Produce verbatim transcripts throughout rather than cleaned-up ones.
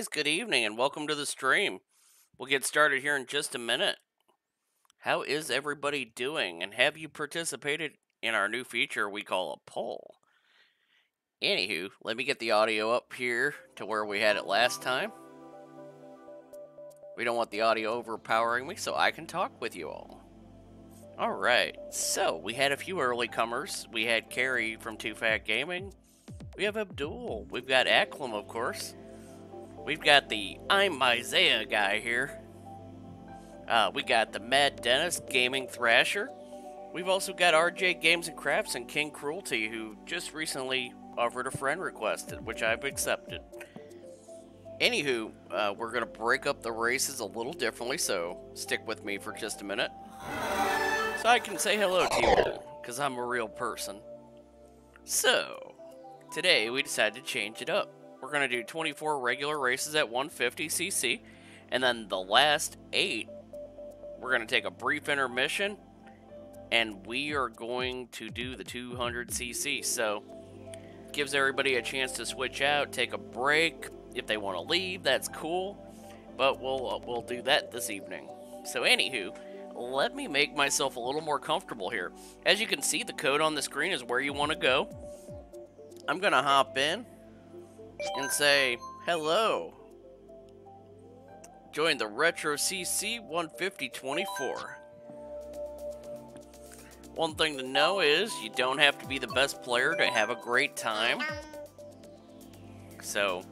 guys, good evening and welcome to the stream. We'll get started here in just a minute. How is everybody doing? And have you participated in our new feature we call a poll? Anywho, let me get the audio up here to where we had it last time. We don't want the audio overpowering me, so I can talk with you all. Alright, so we had a few early comers. We had Carrie from Too Fat Gaming. We have Abdul. We've got Aklam, of course. We've got the I'm Isaiah guy here. Uh, we got the Mad Dennis Gaming Thrasher. We've also got R J Games and Crafts and King Cruelty, who just recently offered a friend request, which I've accepted. Anywho, uh, we're going to break up the races a little differently, so stick with me for just a minute. So I can say hello to you, because I'm a real person. So, today we decided to change it up. We're going to do twenty-four regular races at one fifty c c, and then the last eight, we're going to take a brief intermission, and we are going to do the two hundred c c. So, gives everybody a chance to switch out, take a break. If they want to leave, that's cool. But we'll, uh, we'll do that this evening. So, anywho, let me make myself a little more comfortable here. As you can see, the code on the screen is where you want to go. I'm going to hop in and say, hello. Join the Retro C C one fifty twenty-four. One thing to know is you don't have to be the best player to have a great time. So,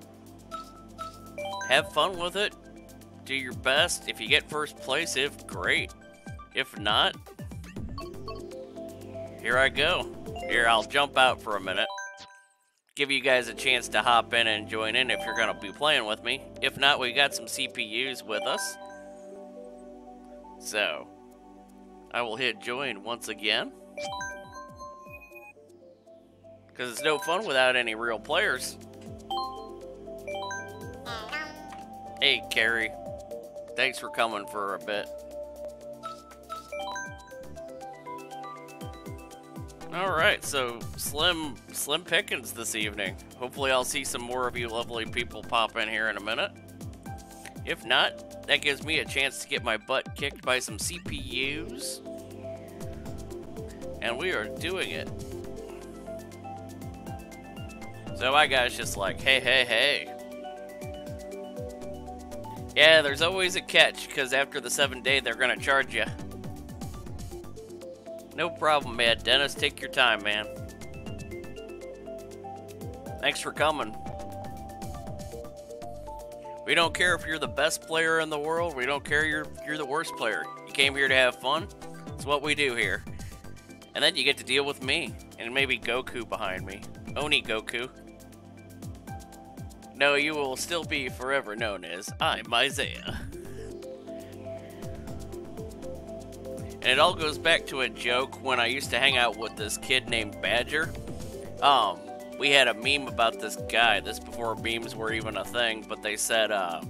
have fun with it. Do your best. If you get first place, if great. If not, here I go. Here, I'll jump out for a minute. Give you guys a chance to hop in and join in if you're going to be playing with me. If not, we got some C P Us with us. So, I will hit join once again. Because it's no fun without any real players. Hey, Carrie. Thanks for coming for a bit. Alright, so slim slim pickings this evening. Hopefully I'll see some more of you lovely people pop in here in a minute. If not, that gives me a chance to get my butt kicked by some C P Us. And we are doing it. So my guy's just like, hey, hey, hey. Yeah, there's always a catch, because after the seventh day, they're going to charge you. No problem, Mad Dennis. Take your time, man. Thanks for coming. We don't care if you're the best player in the world. We don't care if you're, you're the worst player. You came here to have fun. It's what we do here. And then you get to deal with me. And maybe Goku behind me. Oni Goku. No, you will still be forever known as I'm Isaiah. And it all goes back to a joke when I used to hang out with this kid named Badger. Um, we had a meme about this guy. This before memes were even a thing, but they said, uh,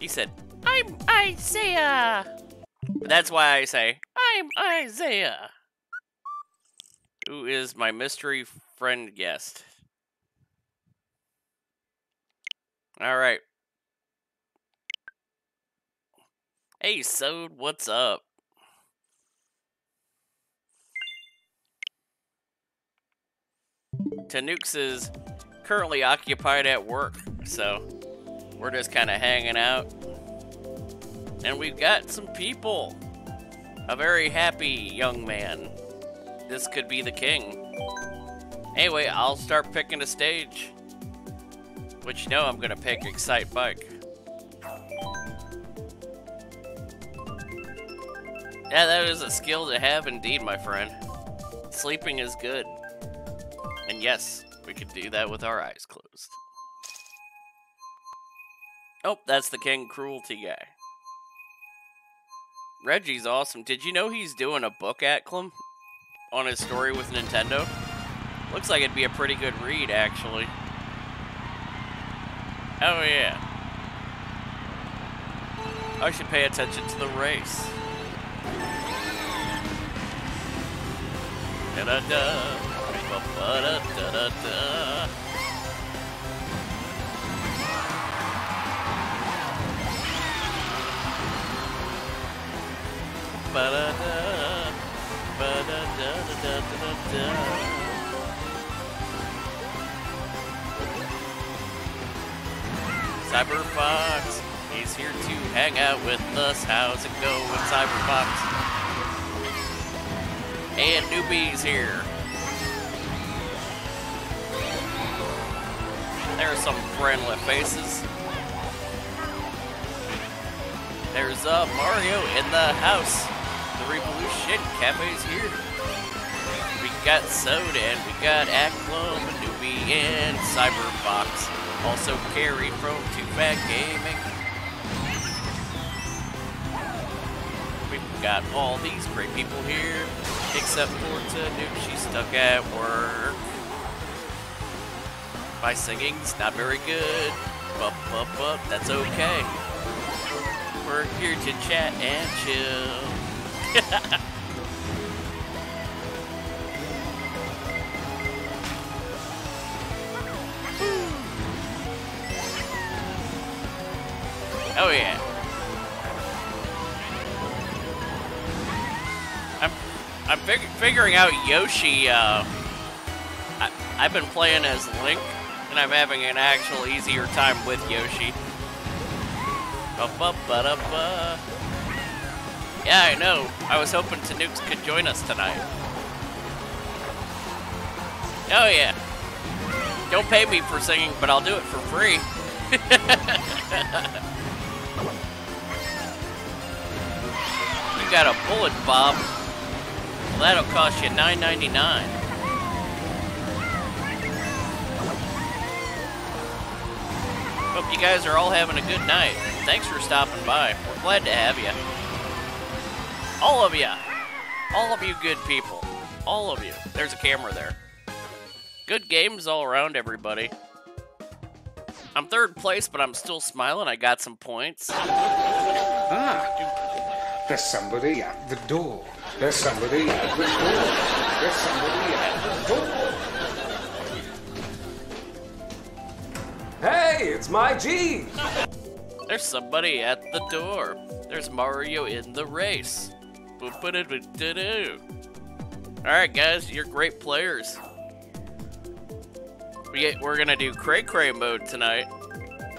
he said, I'm Isaiah. That's why I say, I'm Isaiah. Who is my mystery friend guest? All right. Hey, Sode, what's up? Tanooks is currently occupied at work, so we're just kind of hanging out. And we've got some people. A very happy young man. This could be the king. Anyway, I'll start picking a stage. Which, you know, I'm going to pick Excite Bike. Yeah, that is a skill to have indeed, my friend. Sleeping is good. And yes, we could do that with our eyes closed. Oh, that's the King Cruelty guy. Reggie's awesome. Did you know he's doing a book, Acklam? On his story with Nintendo? Looks like it'd be a pretty good read, actually. Oh, yeah. I should pay attention to the race. Da-da-da. Ba-da-da-da-da. Ba-da-da, ba-da-da-da-da-da-da. Cyberfox, he's here to hang out with us. How's it going, Cyberfox? And Newbie's here. There's some friendly faces. There's uh, Mario in the house. The Revolution Cafe's here. We got Soda and we got Aclum, Newbie, and Cyberfox. Also carried from Two Fat Gaming. We've got all these great people here, except for Tanuki. She's stuck at work. My singing's not very good, but, but, but that's okay. We're here to chat and chill. Oh yeah. I'm I'm fig figuring out Yoshi. Uh, I, I've been playing as Link, and I'm having an actual easier time with Yoshi. Ba -ba -ba -da -ba. Yeah, I know. I was hoping Tanuki could join us tonight. Oh yeah. Don't pay me for singing, but I'll do it for free. You got a bullet, Bob. Well, that'll cost you nine ninety-nine. Hope you guys are all having a good night. Thanks for stopping by. We're glad to have you. All of you. All of you good people. All of you. There's a camera there. Good games all around, everybody. I'm third place, but I'm still smiling. I got some points. Ah. There's somebody at the door. There's somebody at the door. There's somebody at the door. Hey, it's my G! There's somebody at the door. There's Mario in the race. Alright guys, you're great players. We get, we're gonna do Cray Cray mode tonight.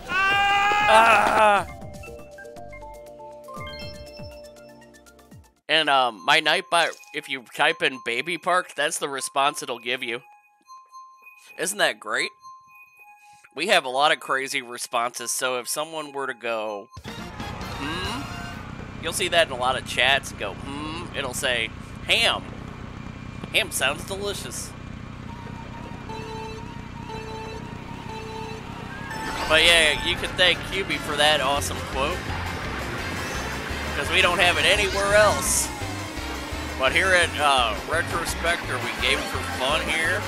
Ah! Ah! And um, my Nightbot, if you type in Baby Park, that's the response it'll give you. Isn't that great? We have a lot of crazy responses, so if someone were to go, hmm? You'll see that in a lot of chats, go, hmm? It'll say, ham. Ham sounds delicious. But yeah, you can thank Hubie for that awesome quote. Because we don't have it anywhere else. But here at uh, Retrospector, we game for fun here.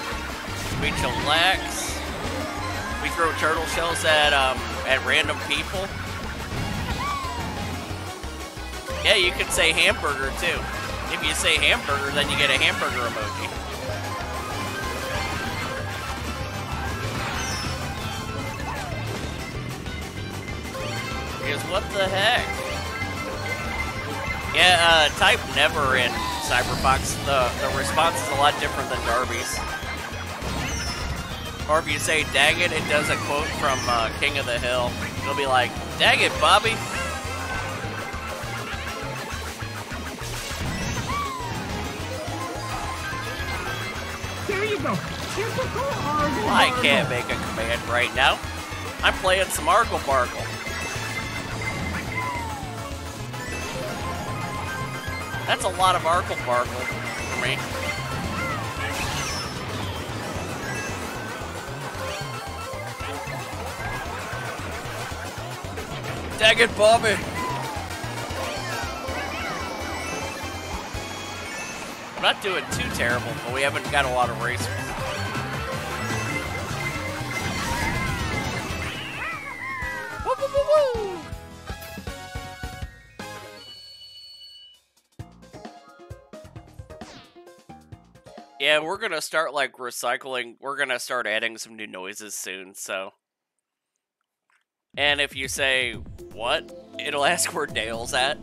We chillax. We throw turtle shells at um, at random people. Yeah, you could say hamburger too. If you say hamburger, then you get a hamburger emoji. Because what the heck? Yeah, uh, type never in Cyberfox. The, the response is a lot different than Darby's. Or if you say, dang it, it does a quote from uh, King of the Hill. It'll be like, dang it, Bobby. There you go. Well, I can't make a command right now. I'm playing some Argle Bargle. That's a lot of Argle Bargle for me. Dang it, Bobby! I'm not doing too terrible, but we haven't got a lot of racers. Woo woo woo woo! Yeah, we're gonna start, like, recycling. We're gonna start adding some new noises soon, so. And if you say, what? It'll ask where Dale's at.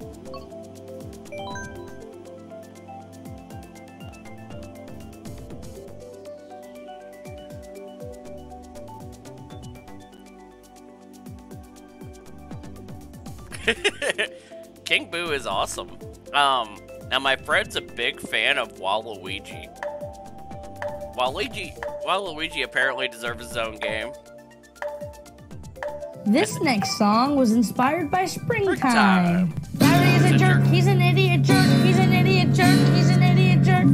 King Boo is awesome. Um, now my friend's a big fan of Waluigi. Waluigi, Waluigi apparently deserves his own game. This next song was inspired by Springtime. Larry is a jerk, he's an idiot jerk, he's an idiot jerk, he's an idiot jerk.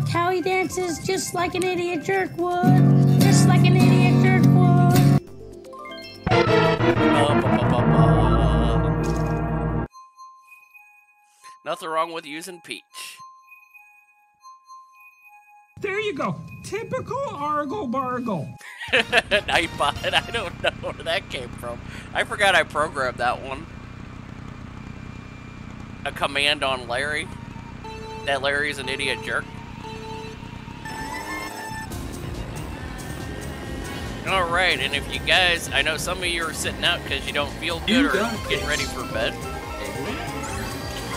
Look how he dances just like an idiot jerk would. Just like an idiot jerk would. Nothing wrong with using Peach. There you go. Typical Argle Bargle. Nightbot. I don't know where that came from. I forgot I programmed that one. A command on Larry. That Larry's an idiot jerk. All right, and if you guys, I know some of you are sitting out because you don't feel good you or getting ready for bed.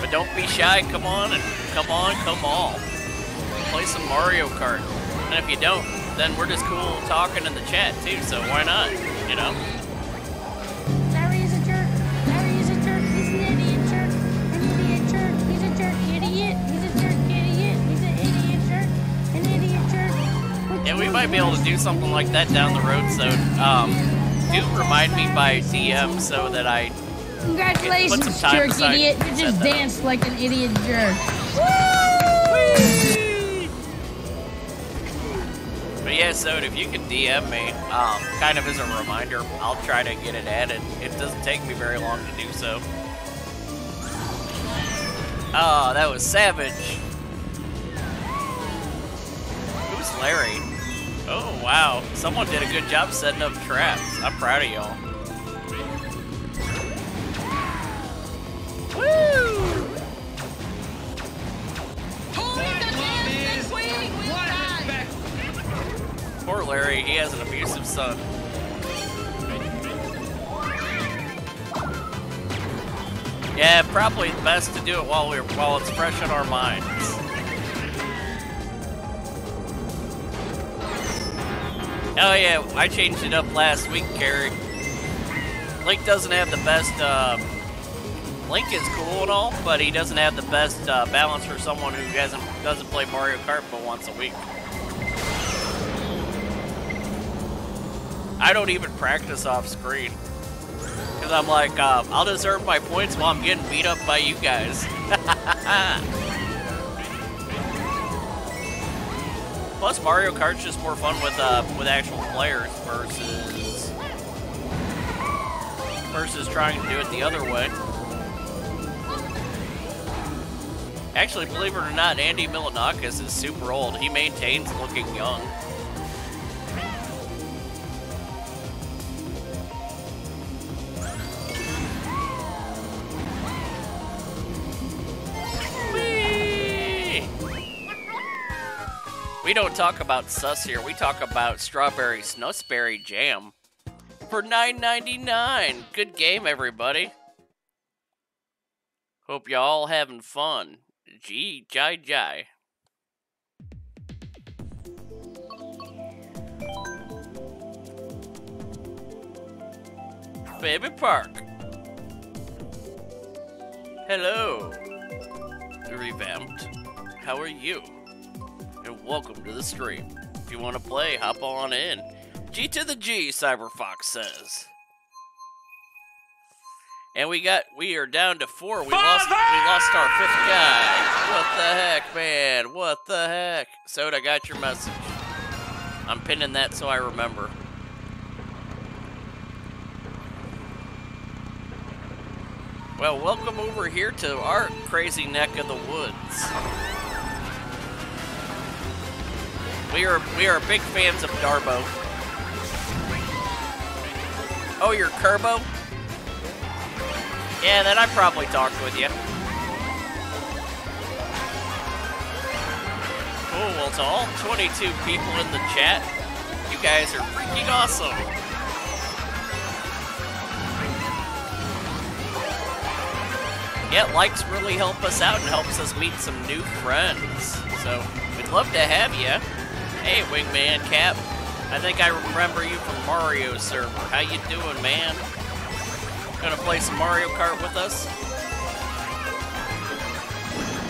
But don't be shy. Come on and come on, come on. Play some Mario Kart, and if you don't, then we're just cool talking in the chat too, so why not, you know? Larry is a jerk, Larry is a jerk, he's an idiot jerk, an idiot jerk, he's a jerk idiot, he's a jerk idiot, he's an idiot jerk, an idiot jerk. Yeah, we might be able to do something like that down the road, so um, do remind me by D M so that I Congratulations, put some time jerk idiot, you just danced like an idiot jerk. Woo! Whee! But yeah, so if you can D M me, um, kind of as a reminder, I'll try to get it added. It doesn't take me very long to do so. Oh, that was savage. Who's Larry? Oh, wow. Someone did a good job setting up traps. I'm proud of y'all. Woo! Poor Larry, he has an abusive son. Yeah, probably best to do it while we're while it's fresh in our minds. Oh yeah, I changed it up last week, Carrie. Link doesn't have the best. Uh, Link is cool and all, but he doesn't have the best uh, balance for someone who hasn't doesn't play Mario Kart but once a week. I don't even practice off screen. Cause I'm like, uh, I'll just earn my points while I'm getting beat up by you guys. Plus Mario Kart's just more fun with uh, with actual players versus versus trying to do it the other way. Actually, believe it or not, Andy Milonakis is super old. He maintains looking young. We don't talk about sus here, we talk about strawberry snusberry jam for nine ninety-nine. Good game, everybody. Hope y'all having fun. Gee, jai jai. Baby Park. Hello. Revamped. How are you? And welcome to the stream. If you want to play, hop on in. G to the G, Cyberfox says. And we got, we are down to four. We lost, we lost our fifth guy. What the heck, man? What the heck? Soda, got your message. I'm pinning that so I remember. Well, welcome over here to our crazy neck of the woods. We are we are big fans of Darbo. Oh, you're Kerbo? Yeah, then I probably talked with you. Cool, well to all twenty-two people in the chat, you guys are freaking awesome. Yeah, likes really help us out and helps us meet some new friends. So, we'd love to have you. Hey, Wingman Cap. I think I remember you from Mario server. How you doing, man? gonna play some Mario Kart with us.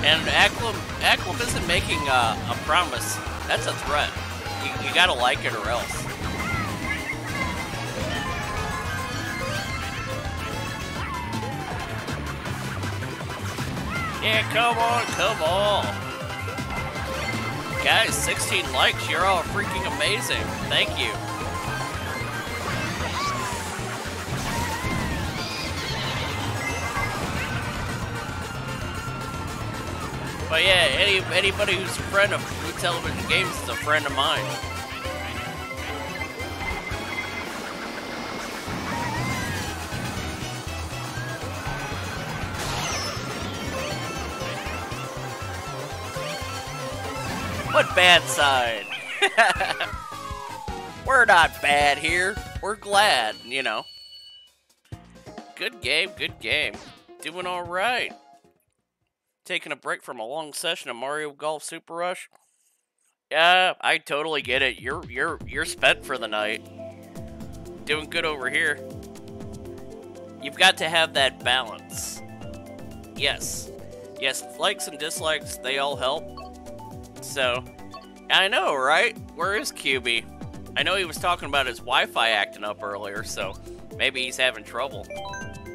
And Aquilum, Aquilum isn't making a, a promise. That's a threat. You, you gotta like it or else. Yeah, come on, come on. Guys, sixteen likes, you're all freaking amazing. Thank you. But yeah, any, anybody who's a friend of Blue Television Games is a friend of mine. What bad side? We're not bad here. We're glad, you know. Good game, good game. Doing all right. Taking a break from a long session of Mario Golf Super Rush. Yeah, I totally get it. You're you're you're spent for the night. Doing good over here. You've got to have that balance. Yes. Yes, likes and dislikes, they all help. So, I know, right? Where is Q B? I know he was talking about his Wi-Fi acting up earlier, so maybe he's having trouble.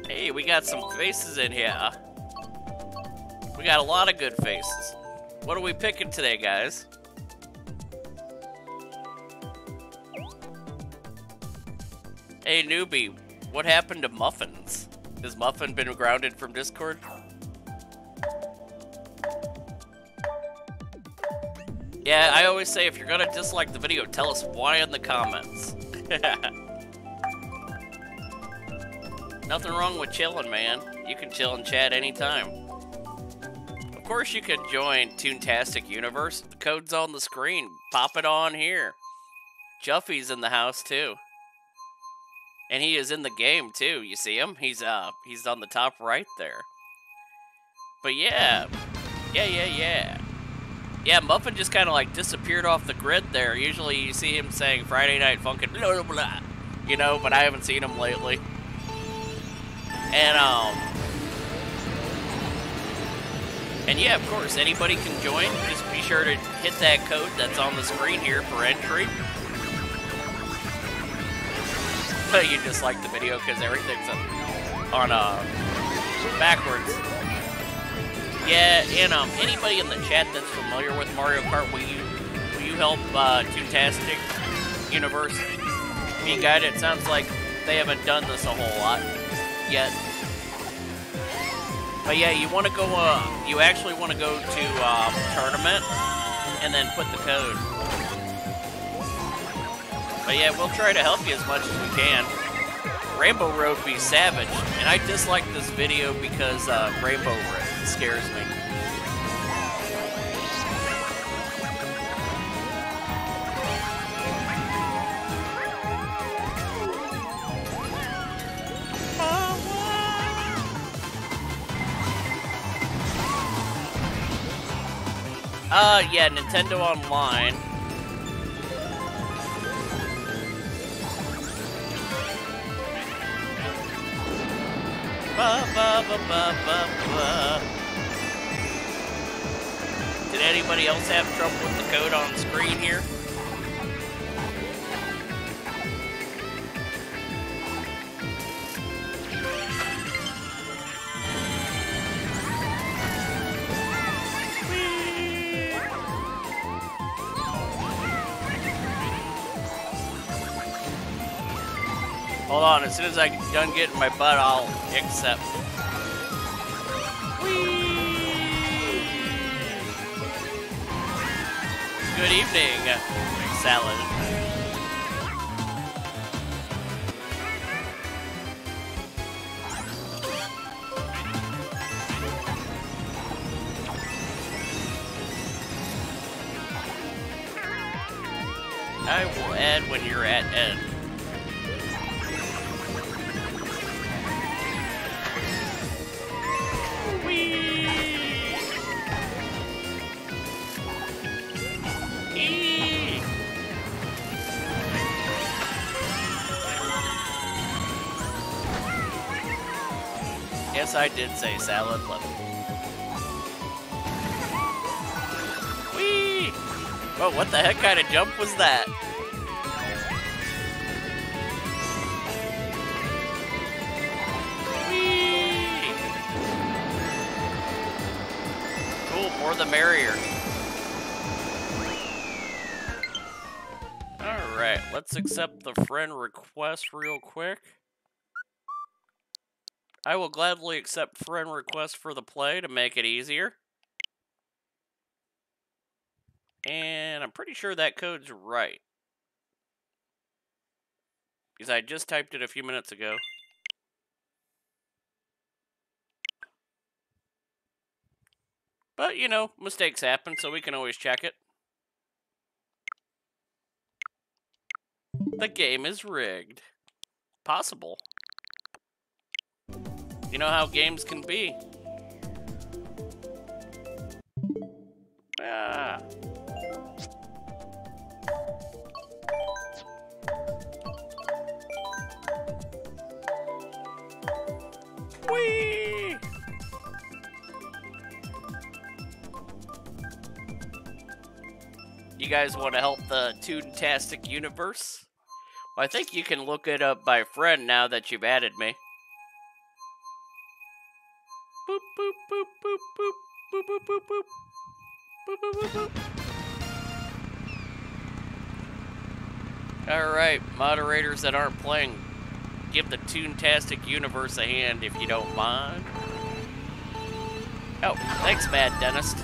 Hey, we got some faces in here. We got a lot of good faces. What are we picking today, guys? Hey, newbie, what happened to Muffins? Has Muffin been grounded from Discord? Yeah, I always say if you're gonna dislike the video, tell us why in the comments. Nothing wrong with chilling, man. You can chill and chat anytime. Of course you can join Toontastic Universe. The code's on the screen. Pop it on here. Juffy's in the house too. And he is in the game too. You see him? He's uh he's on the top right there. But yeah. Yeah, yeah, yeah. Yeah, Muffin just kinda like disappeared off the grid there. Usually you see him saying Friday Night Funkin' blah blah blah. You know, but I haven't seen him lately. And um And yeah, of course, anybody can join. Just be sure to hit that code that's on the screen here for entry. But you just like the video because everything's on uh, backwards. Yeah, and um, anybody in the chat that's familiar with Mario Kart, will you will you help uh, Toontastic Universe be guided? It sounds like they haven't done this a whole lot yet. But yeah, you want to go, uh, you actually want to go to, um, tournament, and then put the code. But yeah, we'll try to help you as much as we can. Rainbow Road be savage, and I dislike this video because, uh, Rainbow Road scares me. Uh, yeah, Nintendo Online. Ba, ba, ba, ba, ba, ba. Did anybody else have trouble with the code on screen here? Hold on, as soon as I'm done getting my butt, I'll accept. Whee! Good evening, Salad. I will add when you're at end. guess I did say salad level. Whee! Whoa, what the heck kind of jump was that? Whee! Cool, more the merrier. Alright, let's accept the friend request real quick. I will gladly accept friend requests for the play to make it easier. And I'm pretty sure that code's right. Because I just typed it a few minutes ago. But, you know, mistakes happen, so we can always check it. The game is rigged. Possible. You know how games can be. Ah. Whee! You guys want to help the Toontastic universe? Well, I think you can look it up by friend now that you've added me. Boop, boop, boop, boop, boop, boop, boop, boop, boop, boop, boop, boop, boop. Alright, moderators that aren't playing, give the Toontastic universe a hand if you don't mind. Oh, thanks, Mad Dentist.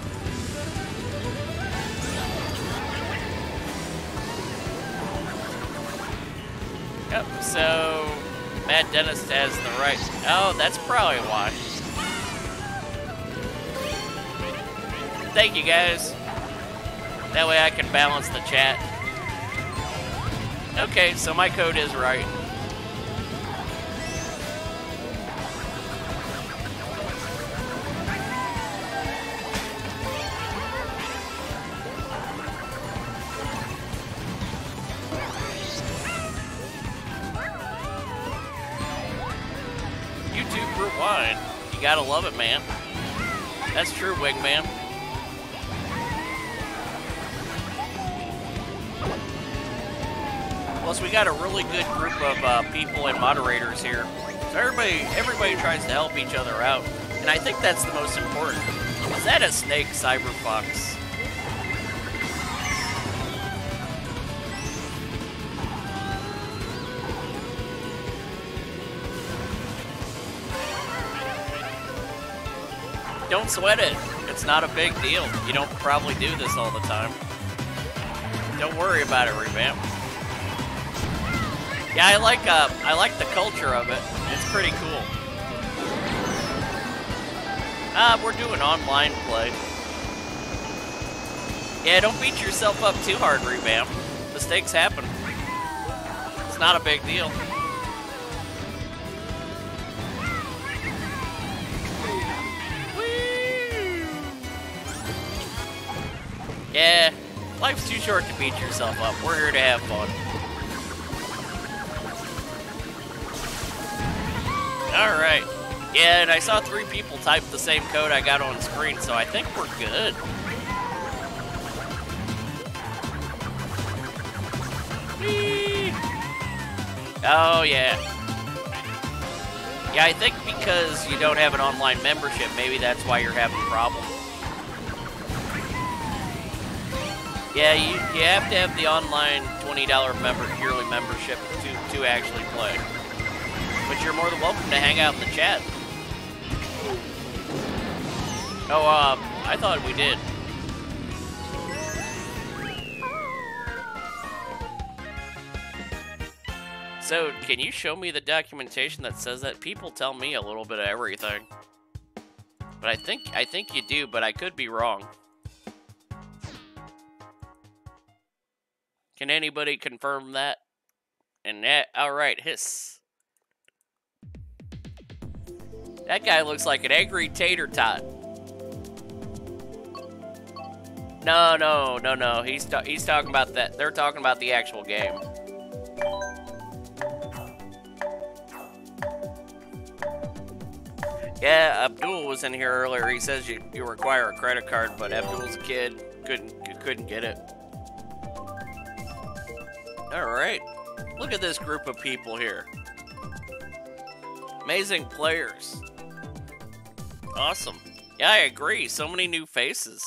Yep, so Mad Dentist has the right. Oh, that's probably why. Thank you guys. That way I can balance the chat. Okay, so my code is right. YouTube Rewind. You gotta love it, man. That's true, Wigman. Plus, we got a really good group of uh, people and moderators here. So everybody, everybody tries to help each other out. And I think that's the most important. Is that a snake, Cyberfox? Don't sweat it. It's not a big deal. You don't probably do this all the time. Don't worry about it, Revamp. Yeah, I like uh, I like the culture of it. It's pretty cool. Uh, we're doing online play. Yeah, don't beat yourself up too hard, Revamp. Mistakes happen. It's not a big deal. Woo! Yeah, life's too short to beat yourself up. We're here to have fun. Alright. Yeah, and I saw three people type the same code I got on screen, so I think we're good. Whee! Oh, yeah. Yeah, I think because you don't have an online membership, maybe that's why you're having problems. Yeah, you, you have to have the online twenty dollar member, yearly membership to, to actually play. But you're more than welcome to hang out in the chat. Oh, uh, I thought we did. So, can you show me the documentation that says that? People tell me a little bit of everything. But I think, I think you do, but I could be wrong. Can anybody confirm that? And that, alright, hiss. That guy looks like an angry tater tot. No, no, no, no. He's ta he's talking about that. They're talking about the actual game. Yeah, Abdul was in here earlier. He says you, you require a credit card, but Abdul's a kid. Couldn't, couldn't get it. Alright. Look at this group of people here. Amazing players. Awesome. Yeah, I agree. So many new faces.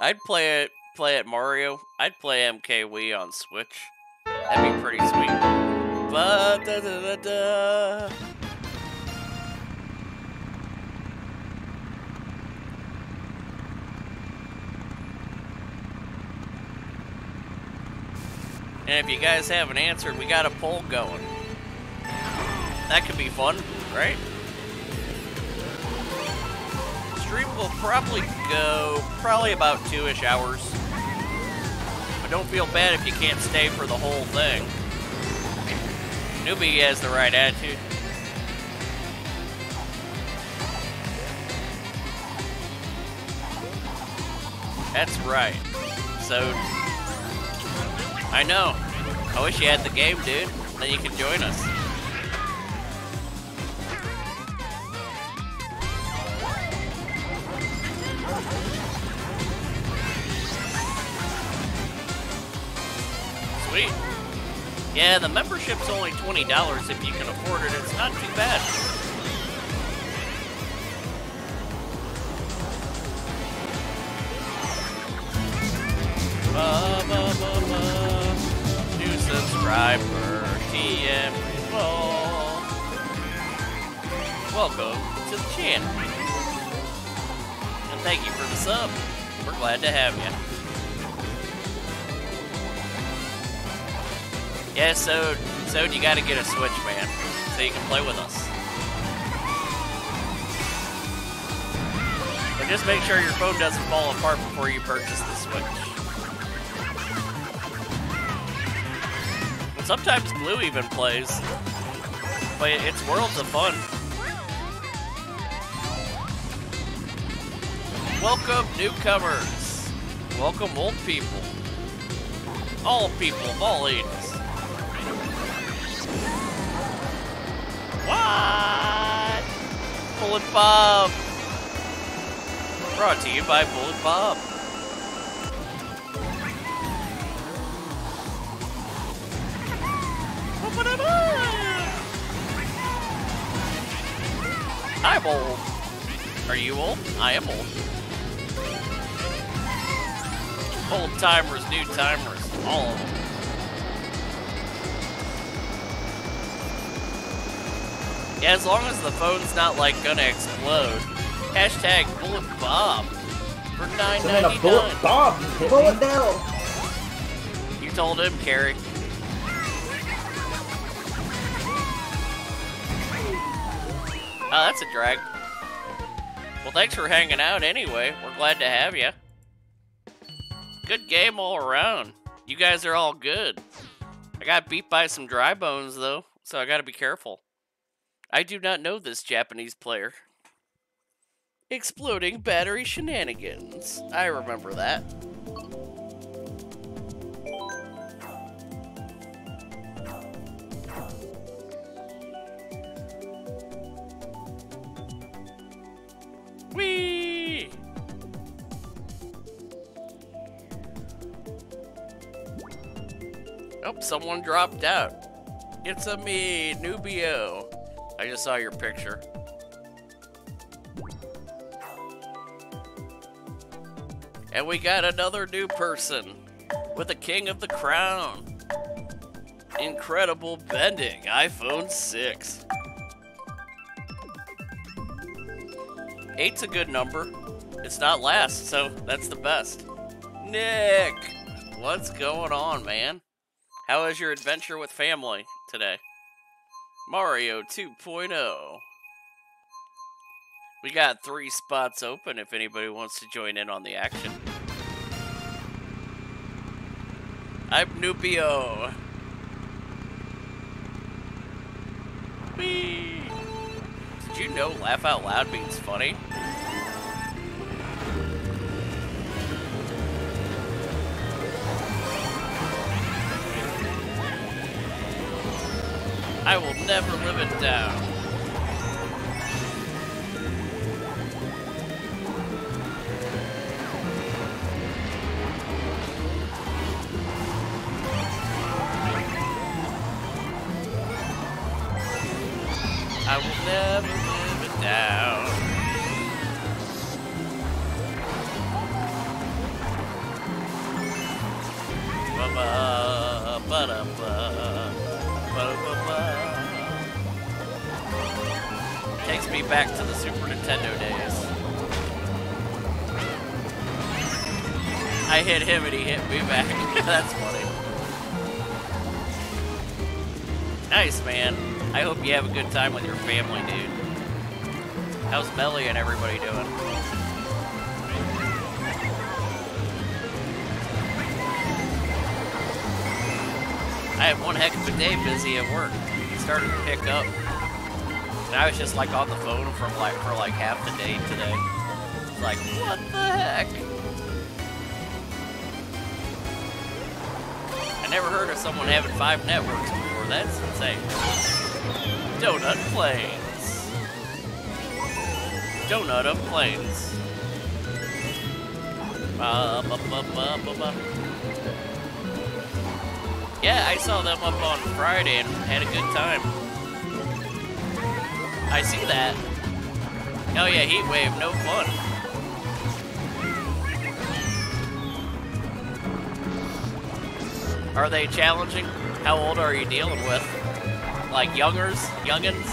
I'd play it, play it Mario. I'd play M K Wii on Switch. That'd be pretty sweet. Ba da da da da. And if you guys haven't answered, we got a poll going. That could be fun, right? Stream will probably go probably about two-ish hours. But don't feel bad if you can't stay for the whole thing. Newbie has the right attitude. That's right. So... I know. I wish you had the game, dude. Then you can join us. Sweet. Yeah, the membership's only twenty dollars if you can afford it. It's not too bad. Ba, ba, ba, ba. Subscriber T M Roll. Welcome to the channel. And thank you for the sub. We're glad to have you. Yeah, so, so you gotta get a Switch, man, so you can play with us. But just make sure your phone doesn't fall apart before you purchase the Switch. Sometimes Blue even plays, but it's worlds of fun. Welcome newcomers. Welcome old people. All people of all ages. What? Bullet Bob. Brought to you by Bullet Bob. I'm old. Are you old? I am old. Old timers, new timers, all of them. Yeah, as long as the phone's not like gonna explode. Hashtag Bullet Bob for nine ninety-nine. Bullet Bob. Bullet Bell. You told him, Carrie. Oh, that's a drag. Well, thanks for hanging out anyway. We're glad to have you. Good game all around. You guys are all good. I got beat by some dry bones, though, so I gotta be careful. I do not know this Japanese player. Exploding battery shenanigans. I remember that. Whee! Oh, someone dropped out. It's a me, Nubio. I just saw your picture. And we got another new person with a king of the crown. Incredible bending, iPhone six. Eight's a good number. It's not last, so that's the best. Nick! What's going on, man? How was your adventure with family today? Mario two point oh. We got three spots open if anybody wants to join in on the action. I'm Nubio. Whee! Did you know laugh out loud means funny? I will never live it down. ba ba da ba ba ba ba. Takes me back to the Super Nintendo days. I hit him and he hit me back. That's funny. Nice, man. I hope you have a good time with your family, dude. How's Melly and everybody doing? I had one heck of a day busy at work. It started to pick up. And I was just like on the phone from like for like half the day today. Like, what the heck? Never heard of someone having five networks before. That's insane. Donut Plains. Donut of Plains. Ba, ba, ba, ba, ba, ba. Yeah, I saw them up on Friday and had a good time. I see that. Oh yeah, heat wave, no fun. Are they challenging? How old are you dealing with? Like youngers? Youngins?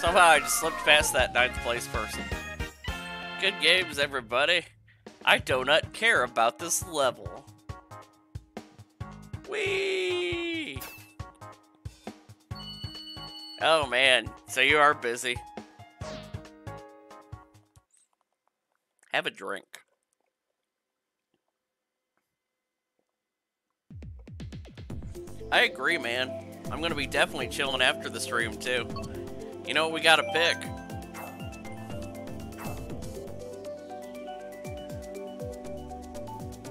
Somehow I just slipped past that ninth place person. Good games, everybody. I do not care about this level. Whee! Oh man, so you are busy. Have a drink. I agree, man. I'm gonna be definitely chilling after the stream, too. You know what we gotta pick?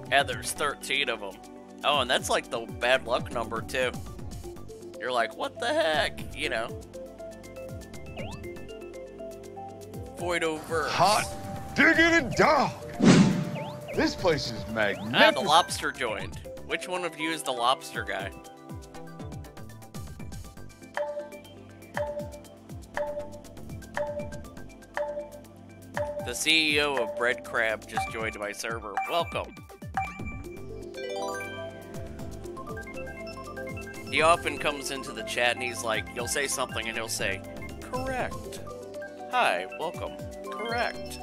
Yeah, there's thirteen of them. Oh, and that's like the bad luck number, too. You're like, what the heck? You know. Voidoverse. Hot. Diggity dog! This place is magnificent. Ah, the lobster joined. Which one of you is the lobster guy? The C E O of Bread Crab just joined my server. Welcome. He often comes into the chat and he's like, you'll say something and he'll say, correct. Hi, welcome. Correct.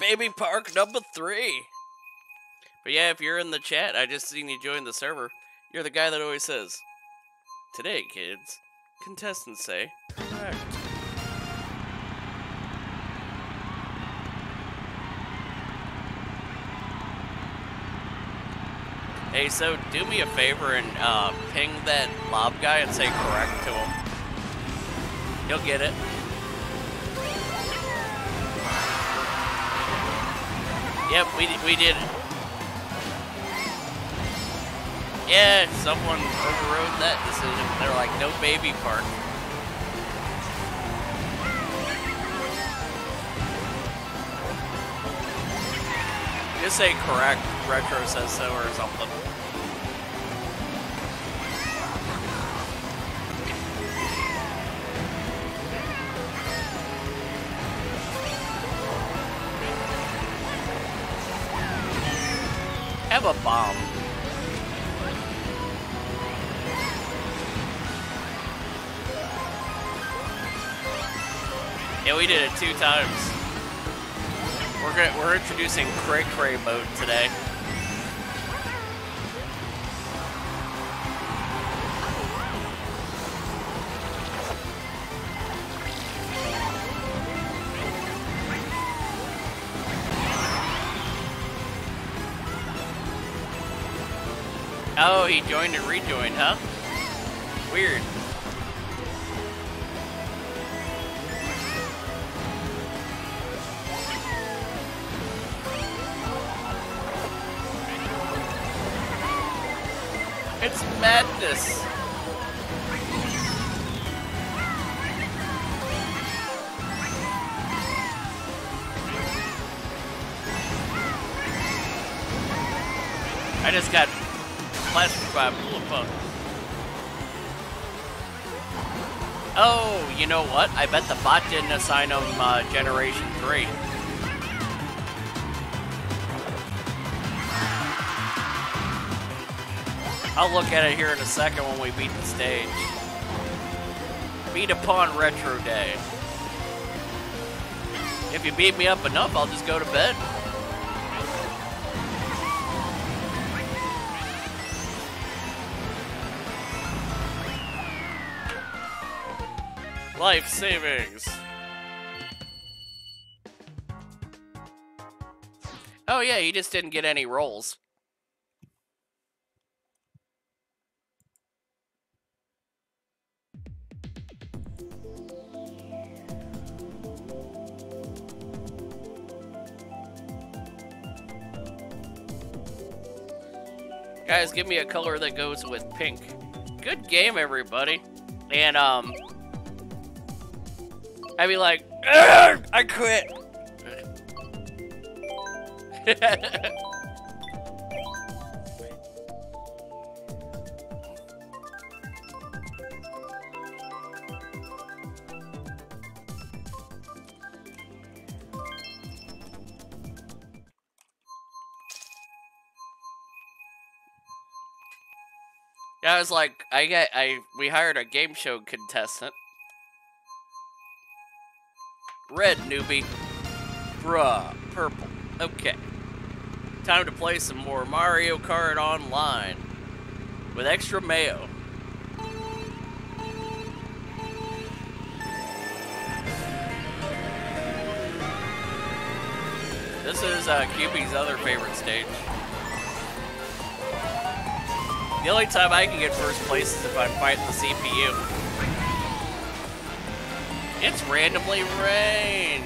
Baby Park number three. But yeah, if you're in the chat, I just seen you join the server. You're the guy that always says, today, kids, contestants say, correct. Hey, so do me a favor and uh, ping that mob guy and say correct to him. He'll get it. Yep, we, we did it. Yeah, someone overrode that decision. They're like, no Baby Park. Just say correct, Retro says so or something. Have a bomb. Yeah, we did it two times. We're gonna, we're introducing Cray Cray mode today. Oh, he joined and rejoined, huh? Weird. It's madness. I just got plastered by a pool of fun. Oh, you know what? I bet the bot didn't assign them uh, Generation three. I'll look at it here in a second when we beat the stage. Beat upon Retro Day. If you beat me up enough, I'll just go to bed. Life savings. Oh yeah, he just didn't get any rolls. Guys, give me a color that goes with pink. Good game, everybody. And, um... I'd be like, ugh, I quit! I was like, I get, I, we hired a game show contestant. Red, newbie. Bruh, purple. Okay. Time to play some more Mario Kart Online. With extra mayo. This is uh, Q B's other favorite stage. The only time I can get first place is if I'm fighting the C P U. It's Randomly Rain!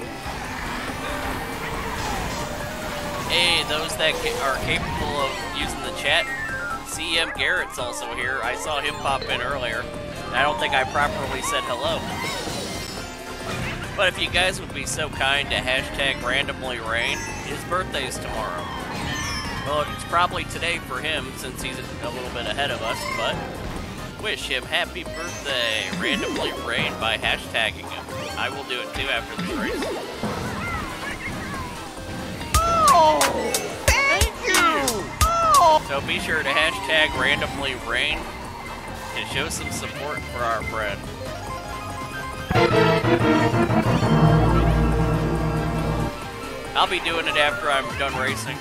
Hey, those that ca are capable of using the chat, C M Garrett's also here. I saw him pop in earlier. I don't think I properly said hello. But if you guys would be so kind to hashtag Randomly Rain, his birthday's tomorrow. Well, it's probably today for him, since he's a little bit ahead of us, but wish him happy birthday, Randomly Rain, by hashtagging him. I will do it, too, after the race. Oh, thank you! Oh. So be sure to hashtag Randomly Rain and show some support for our friend. I'll be doing it after I'm done racing.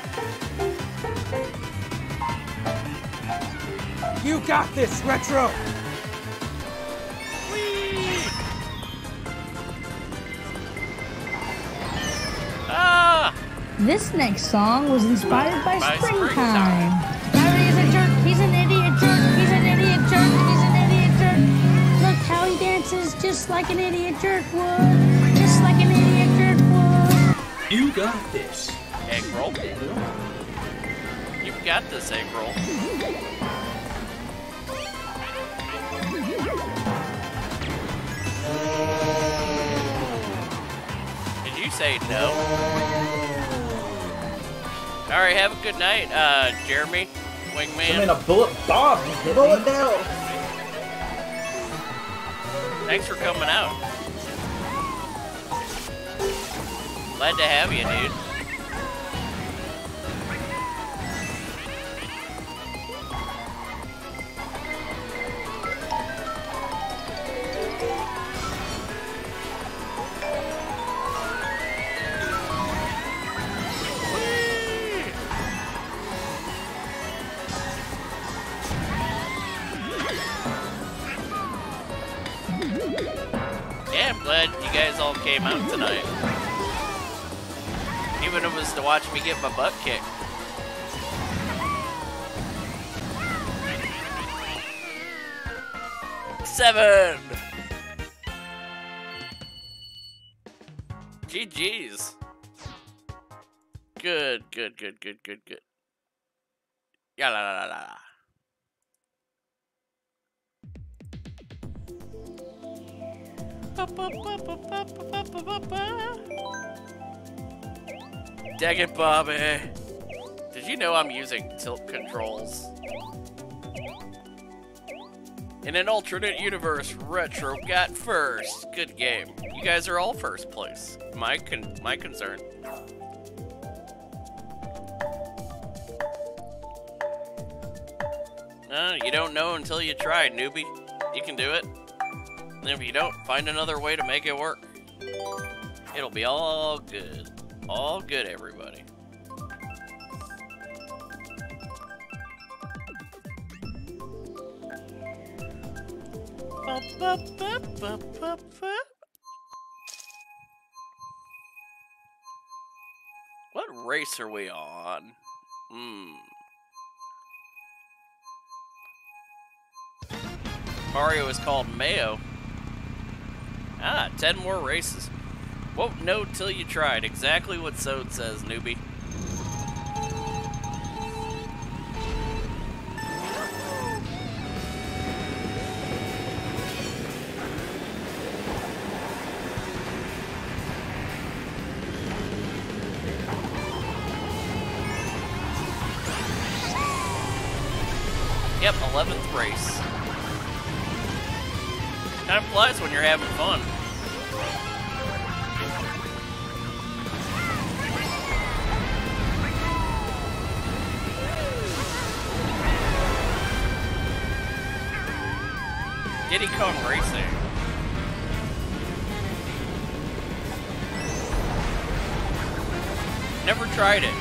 You got this, Retro! Whee! Ah! This next song was inspired by, by Springtime. Springtime. Larry is a jerk, he's an idiot jerk, he's an idiot jerk, he's an idiot jerk. Look how he dances just like an idiot jerk would. Just like an idiot jerk would. You got this. Egg roll. You've got this, egg roll. Did you say no? Alright, have a good night, uh, Jeremy, wingman. I'm in a bullet bomb, bullet down. Thanks for coming out. Glad to have you, dude. Came out tonight. Even if it was to watch me get my butt kicked. Seven! G G's. Good, good, good, good, good, good. Ya la la la la. Dang it, Bobby. Did you know I'm using tilt controls? In an alternate universe, Retro got first. Good game. You guys are all first place. My con- my concern. Uh, you don't know until you try, newbie. You can do it. And if you don't, find another way to make it work. It'll be all good. All good, everybody. Ba, ba, ba, ba, ba, ba. What race are we on? Hmm. Mario is called Mayo. Ah, ten more races. Won't know till you tried. Exactly what Sode says, newbie. Yep, eleventh race. Time flies when you're having fun. Diddy Kong Racing. Never tried it.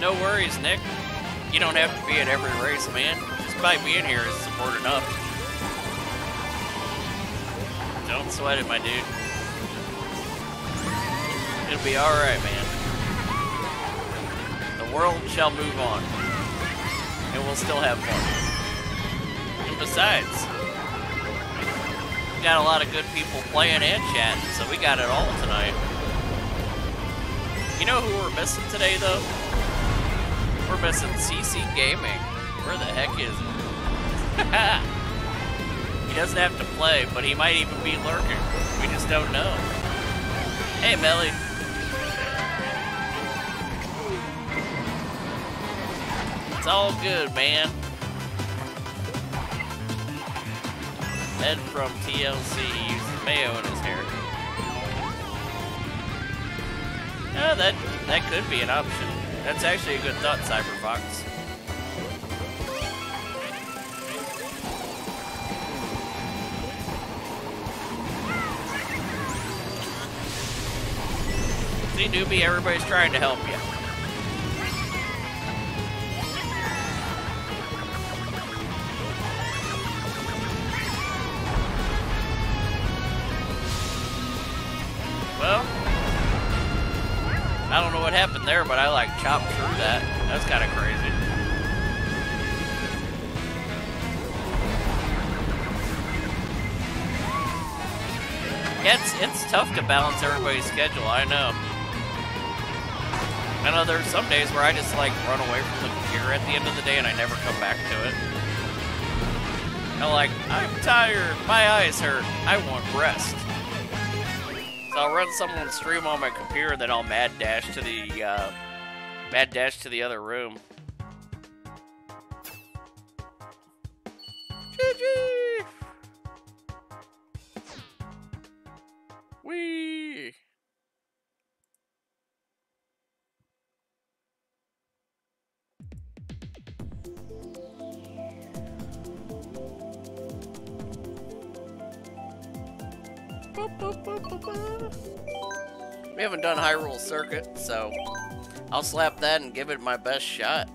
No worries, Nick. You don't have to be at every race, man. Just by being here is support enough. Don't sweat it, my dude. It'll be alright, man. The world shall move on. And we'll still have fun. And besides, we got a lot of good people playing and chatting, so we got it all tonight. You know who we're missing today, though? We're missing C C Gaming. Where the heck is he? He doesn't have to play, but he might even be lurking. We just don't know. Hey, Melly. It's all good, man. Ed from T L C uses mayo in his hair. Oh, that, that could be an option. That's actually a good thought, Cyberfox. See, newbie, everybody's trying to help you. There, but I like chopped through that. That's kind of crazy. Yeah, it's, it's tough to balance everybody's schedule, I know. I know there's some days where I just like run away from the computer at the end of the day and I never come back to it. I'm like, I'm tired, my eyes hurt, I want rest. I'll run someone's stream on my computer, then I'll mad dash to the uh, mad dash to the other room. G G. Wee. We haven't done Hyrule Circuit, so I'll slap that and give it my best shot.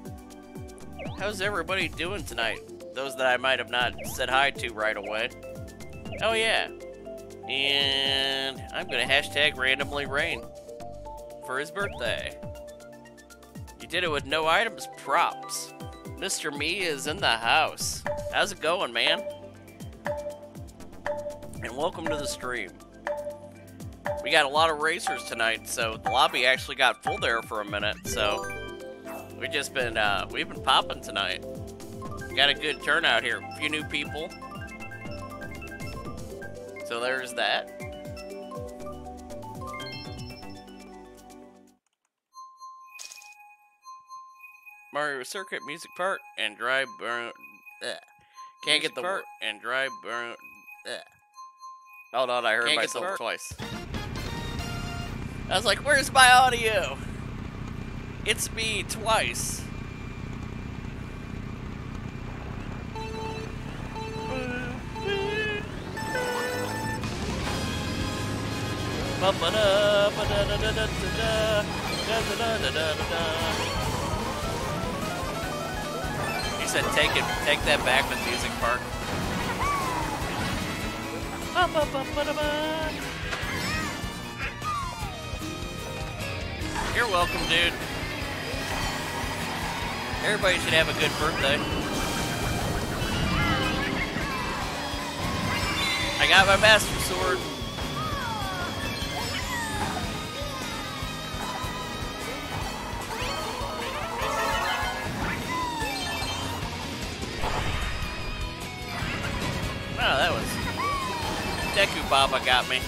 How's everybody doing tonight? Those that I might have not said hi to right away. Oh yeah. And I'm gonna hashtag randomly rain for his birthday. You did it with no items, props. Mister Me is in the house. How's it going, man? And welcome to the stream. We got a lot of racers tonight, so the lobby actually got full there for a minute, so we've just been uh, we've been popping tonight. We got a good turnout here. A few new people. So there's that. Mario Circuit music part and dry burn. Ugh. Can't music get the part and dry burn. Ugh. Hold on, I heard Can't myself twice. I was like, "Where's my audio?" It's me twice. You said take it, take that back with Music Park. You're welcome, dude. Everybody should have a good birthday. I got my Master Sword. Oh, that was... Deku Baba got me.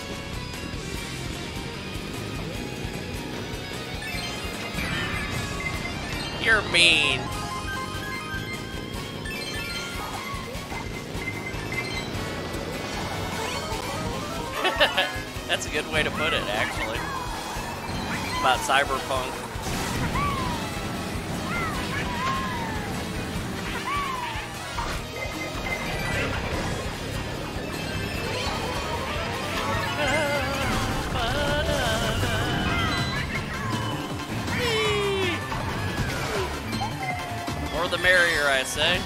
You're mean. That's a good way to put it, actually. About Cyberpunk. The merrier, I say.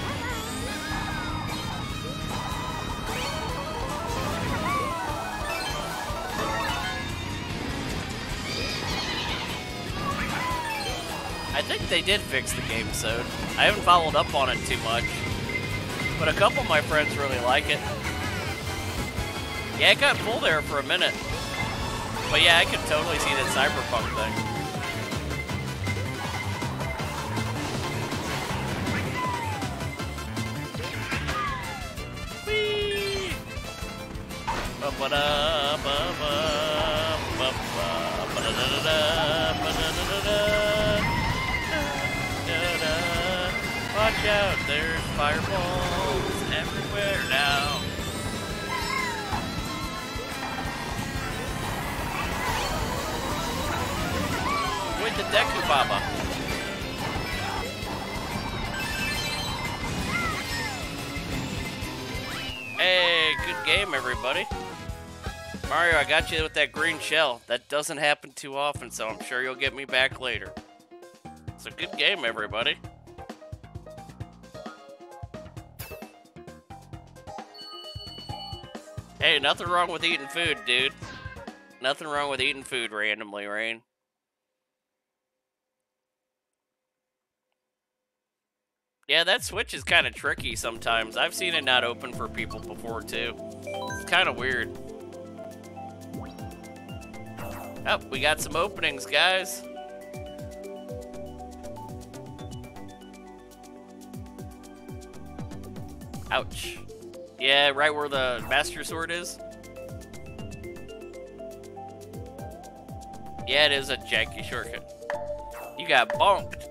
I think they did fix the game sode. I haven't followed up on it too much, but a couple of my friends really like it. Yeah, it got full there for a minute, but yeah, I could totally see that Cyberpunk thing. Watch out, there's fireballs everywhere now. With the Deku Baba. Hey, good game, everybody. Mario, I got you with that green shell. That doesn't happen too often, so I'm sure you'll get me back later. It's a good game, everybody. Hey, nothing wrong with eating food, dude. Nothing wrong with eating food randomly, Rain. Yeah, that Switch is kind of tricky sometimes. I've seen it not open for people before, too. It's kind of weird. Oh, we got some openings, guys. Ouch. Yeah, right where the Master Sword is. Yeah, it is a janky shortcut. You got bonked.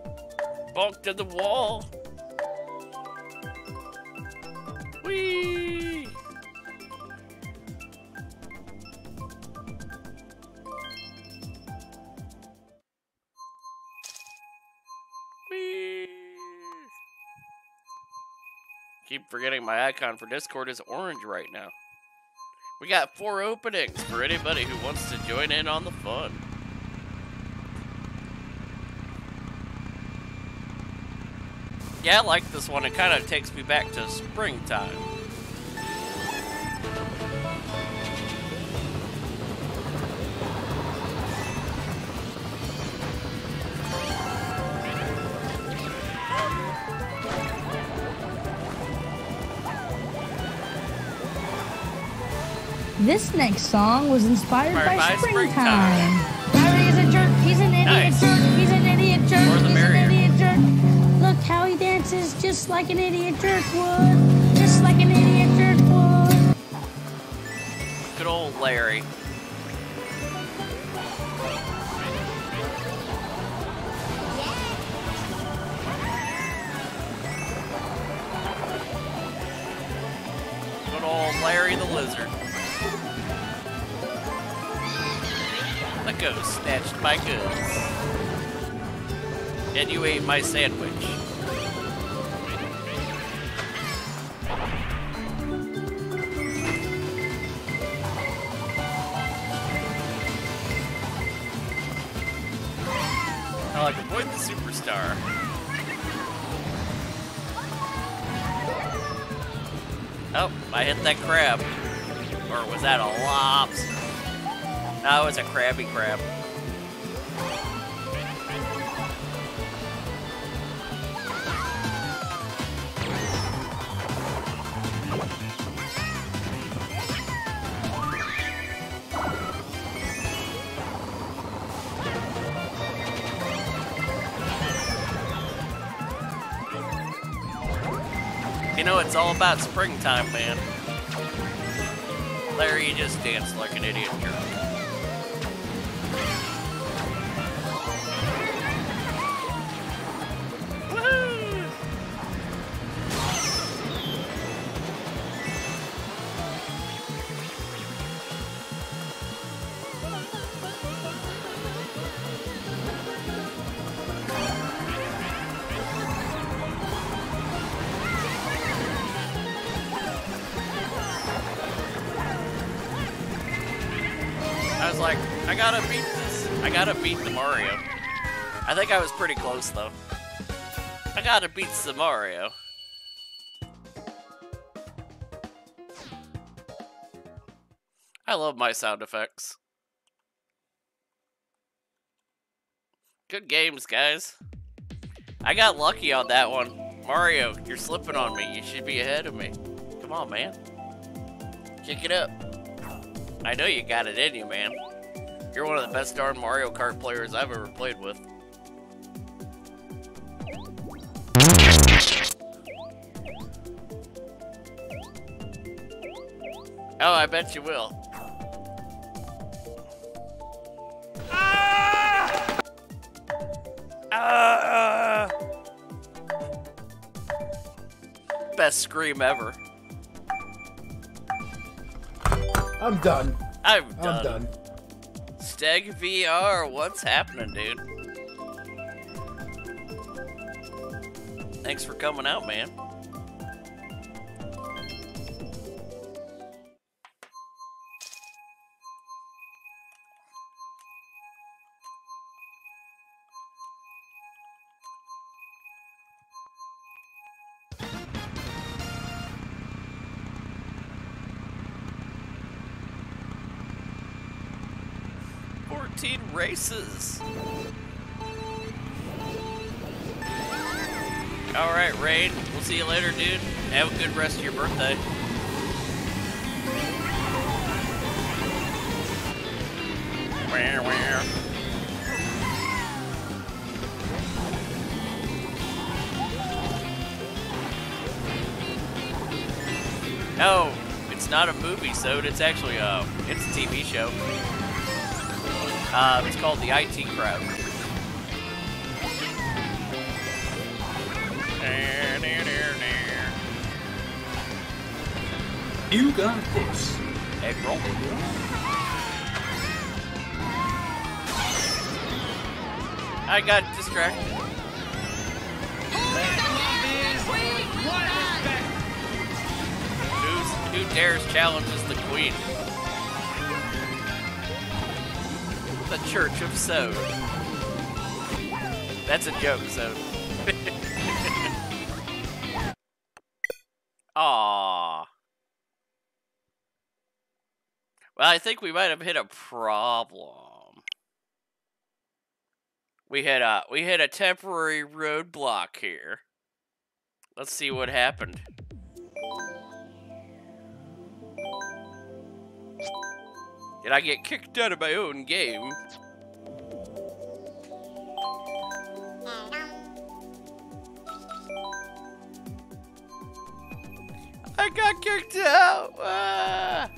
Bonked to the wall. Whee! Keep forgetting my icon for Discord is orange right now. We got four openings for anybody who wants to join in on the fun. Yeah, I like this one. It kind of takes me back to Springtime. This next song was inspired by, by Springtime. Larry is a jerk, he's an idiot nice. jerk, he's an idiot jerk, he's merrier. an idiot jerk. Look how he dances just like an idiot jerk would. Just like an idiot jerk would. Larry. Good old Larry the Lizard. The ghost snatched my goods. And you ate my sandwich. I like avoid the superstar. Oh, I hit that crab. Or was that a lobster? No, it was a crabby crab. You know, it's all about springtime, man. Larry just danced like an idiot jerk. I think I was pretty close though. I gotta beat some Mario. I love my sound effects. Good games, guys. I got lucky on that one. Mario, you're slipping on me. You should be ahead of me. Come on, man. Kick it up. I know you got it in you, man. You're one of the best darn Mario Kart players I've ever played with. Oh, I bet you will. Ah! Ah! Best scream ever. I'm done. I'm done. I'm done. Steg V R, what's happening, dude? Thanks for coming out, man. Races. All right, Rain. We'll see you later, dude. Have a good rest of your birthday. Where, where? No, it's not a movie, so it's actually a it's a T V show. Uh, it's called the I T Crowd. You got this. Egg roll. I got distracted. Who's, who dares challenges the queen? The Church of Sode. That's a joke, Sode. Aww. Well, I think we might have hit a problem. We hit a we hit a temporary roadblock here. Let's see what happened. Did I get kicked out of my own game? I got kicked out! Ah.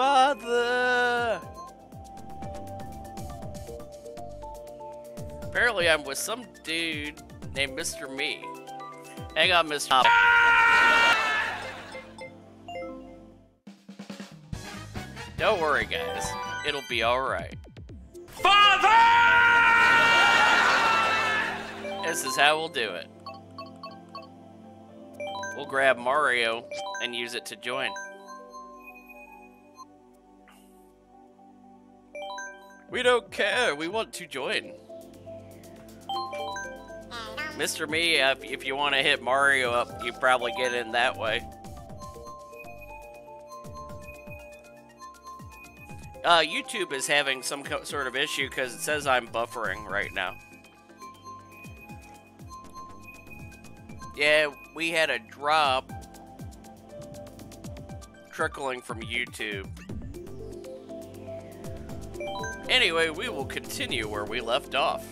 father! Apparently I'm with some dude named Mister Me. Hang on, Mister Hop. Don't worry, guys. It'll be alright. Father! This is how we'll do it. We'll grab Mario and use it to join. We don't care. We want to join. Mister Me, uh, if you want to hit Mario up, you probably get in that way. Uh, YouTube is having some sort of issue because it says I'm buffering right now. Yeah, we had a drop trickling from YouTube. Anyway, we will continue where we left off.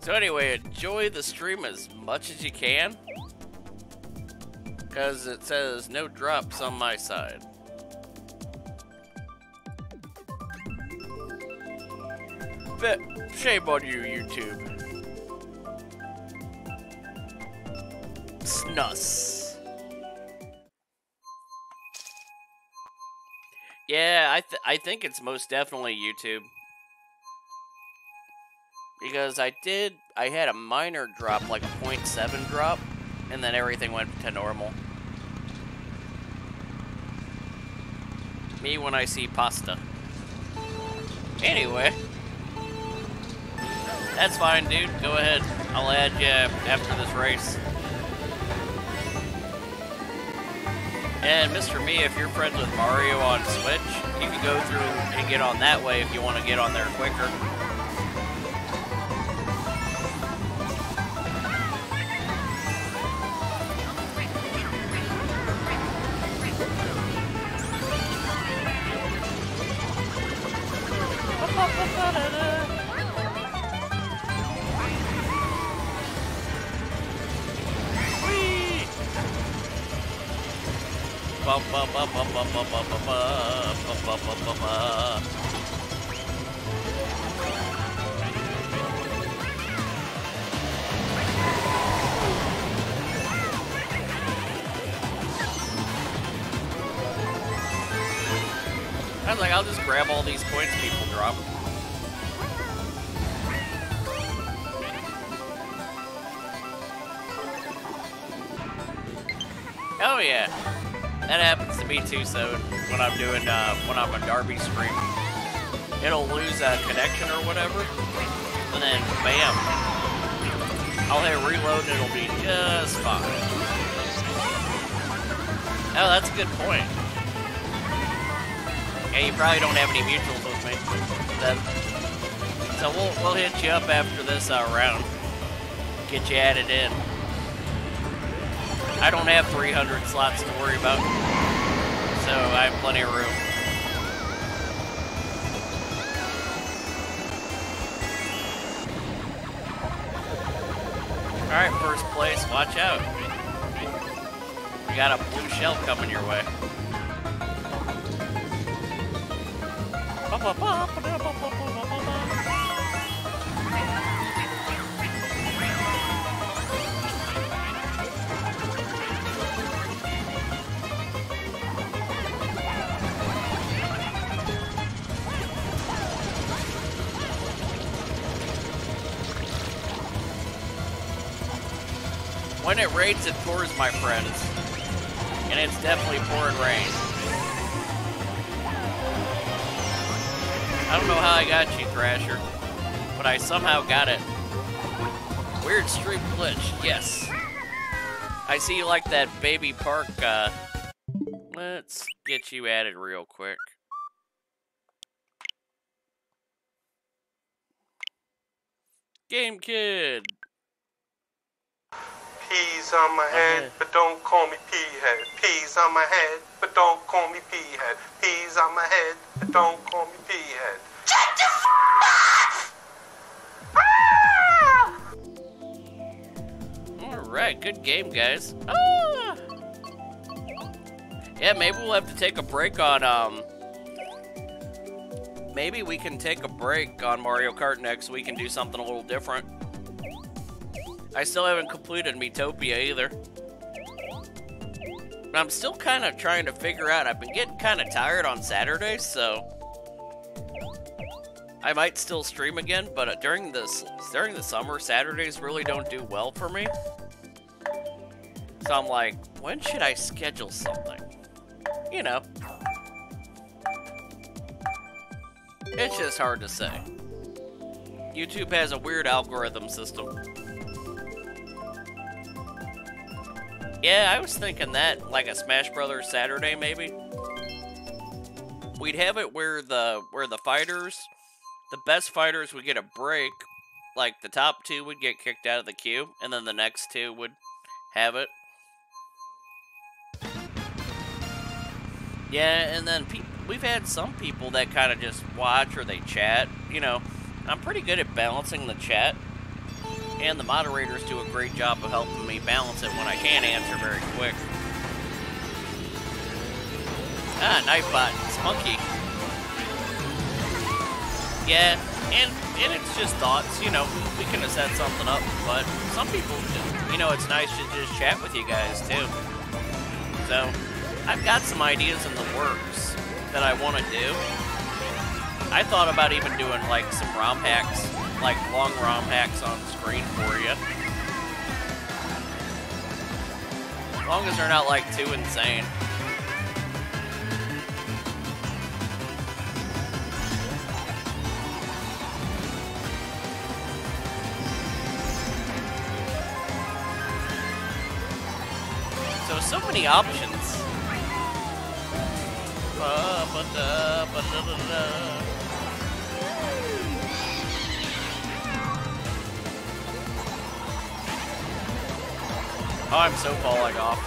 So anyway, enjoy the stream as much as you can, because it says no drops on my side. But shame on you, YouTube. Snus. Yeah, I, th I think it's most definitely YouTube. Because I did, I had a minor drop, like a zero point seven drop, and then everything went to normal. Me when I see pasta. Anyway. That's fine, dude. Go ahead. I'll add you after this race. And Mister Me, if you're friends with Mario on Switch, you can go through and get on that way if you want to get on there quicker. I was like, I'll just grab all these points people drop. Oh yeah, that happens to me too. So when I'm doing uh, when I'm a Derby stream, it'll lose a connection or whatever, and then bam, I'll hit reload and it'll be just fine. Oh, that's a good point. Yeah, you probably don't have any mutuals with me. Then. So we'll, we'll hit you up after this uh, round. Get you added in. I don't have three hundred slots to worry about, so I have plenty of room. Alright, first place, watch out. You got a blue shell coming your way. When it rains, it pours, my friends. And it's definitely pouring rain. I don't know how I got you, Thrasher, but I somehow got it. Weird stream glitch, yes. I see you like that Baby Park. Uh, let's get you added real quick. Game Kid. Peas on my head, but don't call me pea head. Peas on my head, but don't call me pea head. Peas on my head, but don't call me pea head. Get the f off! Alright, good game, guys. Ah! Yeah, maybe we'll have to take a break on, um... maybe we can take a break on Mario Kart next week and do something a little different. I still haven't completed Miitopia either. But I'm still kind of trying to figure out. I've been getting kind of tired on Saturdays, so I might still stream again, but during this during the summer, Saturdays really don't do well for me. So I'm like, when should I schedule something? You know. It's just hard to say. YouTube has a weird algorithm system. Yeah, I was thinking that, like a Smash Brothers Saturday, maybe. We'd have it where the where the fighters, the best fighters would get a break. Like, the top two would get kicked out of the queue, and then the next two would have it. Yeah, and then people... we've had some people that kind of just watch or they chat. You know, I'm pretty good at balancing the chat, and the moderators do a great job of helping me balance it when I can't answer very quick. Ah, Nightbot, it's funky. Yeah, and, and it's just thoughts, you know, we can have set something up, but some people, do. You know, it's nice to just chat with you guys, too. So, I've got some ideas in the works that I want to do. I thought about even doing like some ROM hacks, like long ROM hacks on screen for you. As long as they're not like too insane. So, so many options. Oh, I'm so falling off.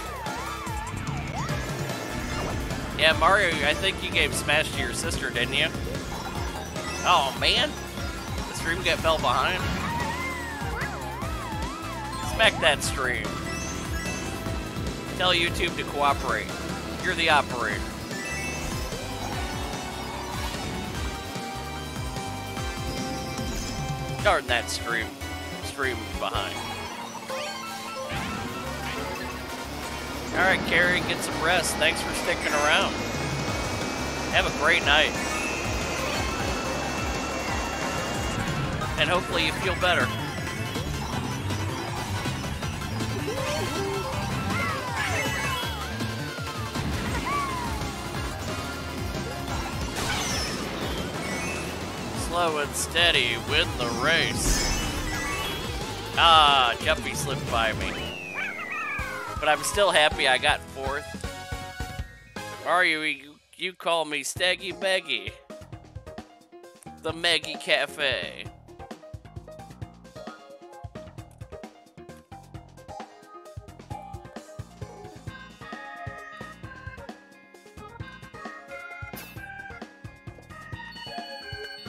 Yeah, Mario, I think you gave Smash to your sister, didn't you? Oh, man. The stream got fell behind. Smack that stream. Tell YouTube to cooperate. You're the operator. Darn that stream, stream behind. All right, Carrie, get some rest. Thanks for sticking around. Have a great night. And hopefully you feel better. Slow and steady win the race. Ah, Jumpy slipped by me. But I'm still happy I got fourth. Mario, you, you call me Staggy Baggy. The Maggie Cafe.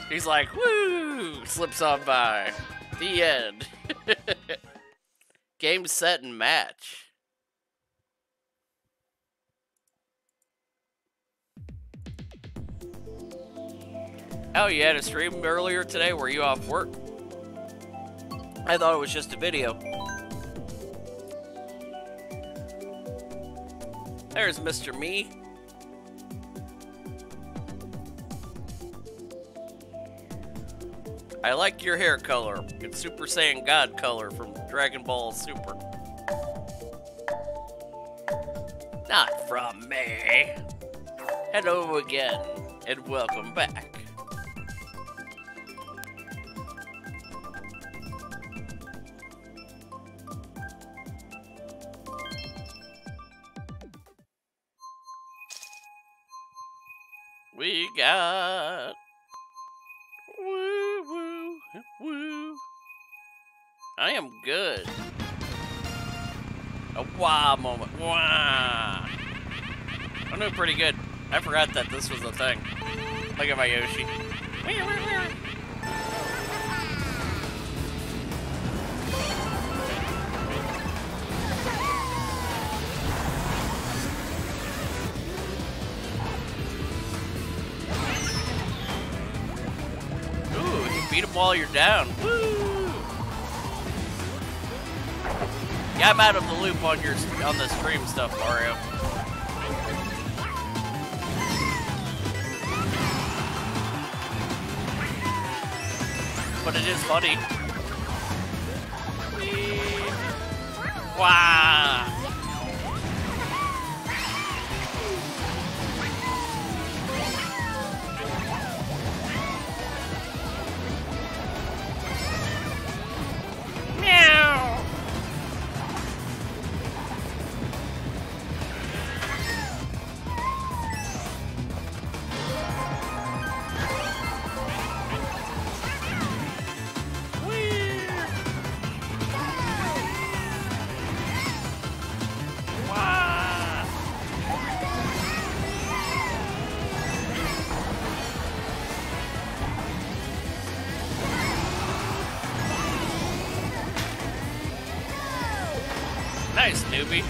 He's like, woo! Slips on by. The end. Game, set, and match. Oh, you had a stream earlier today? Were you off work? I thought it was just a video. There's Mister Me. I like your hair color. It's Super Saiyan God color from Dragon Ball Super. Not from me. Hello again, and welcome back. We got... Woo, woo, woo. I am good. A wow moment. Wow. I'm doing pretty good. I forgot that this was a thing. Look at my Yoshi. Ooh, you beat them while you're down. Woo! Yeah, I'm out of the loop on your on the stream stuff, Mario. But it is funny. Wow. Meow. Nice, newbie.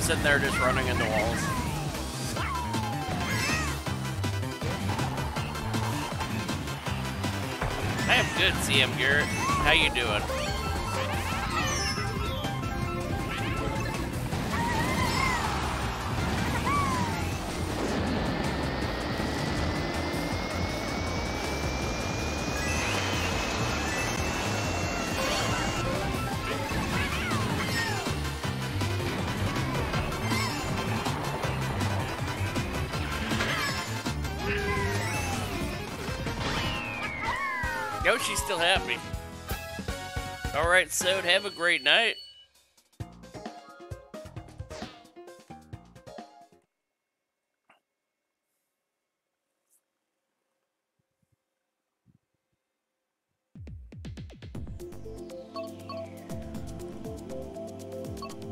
Sitting there just running into walls. I am good, C M Garrett. How you doing? She's still happy. Alright, so have a great night.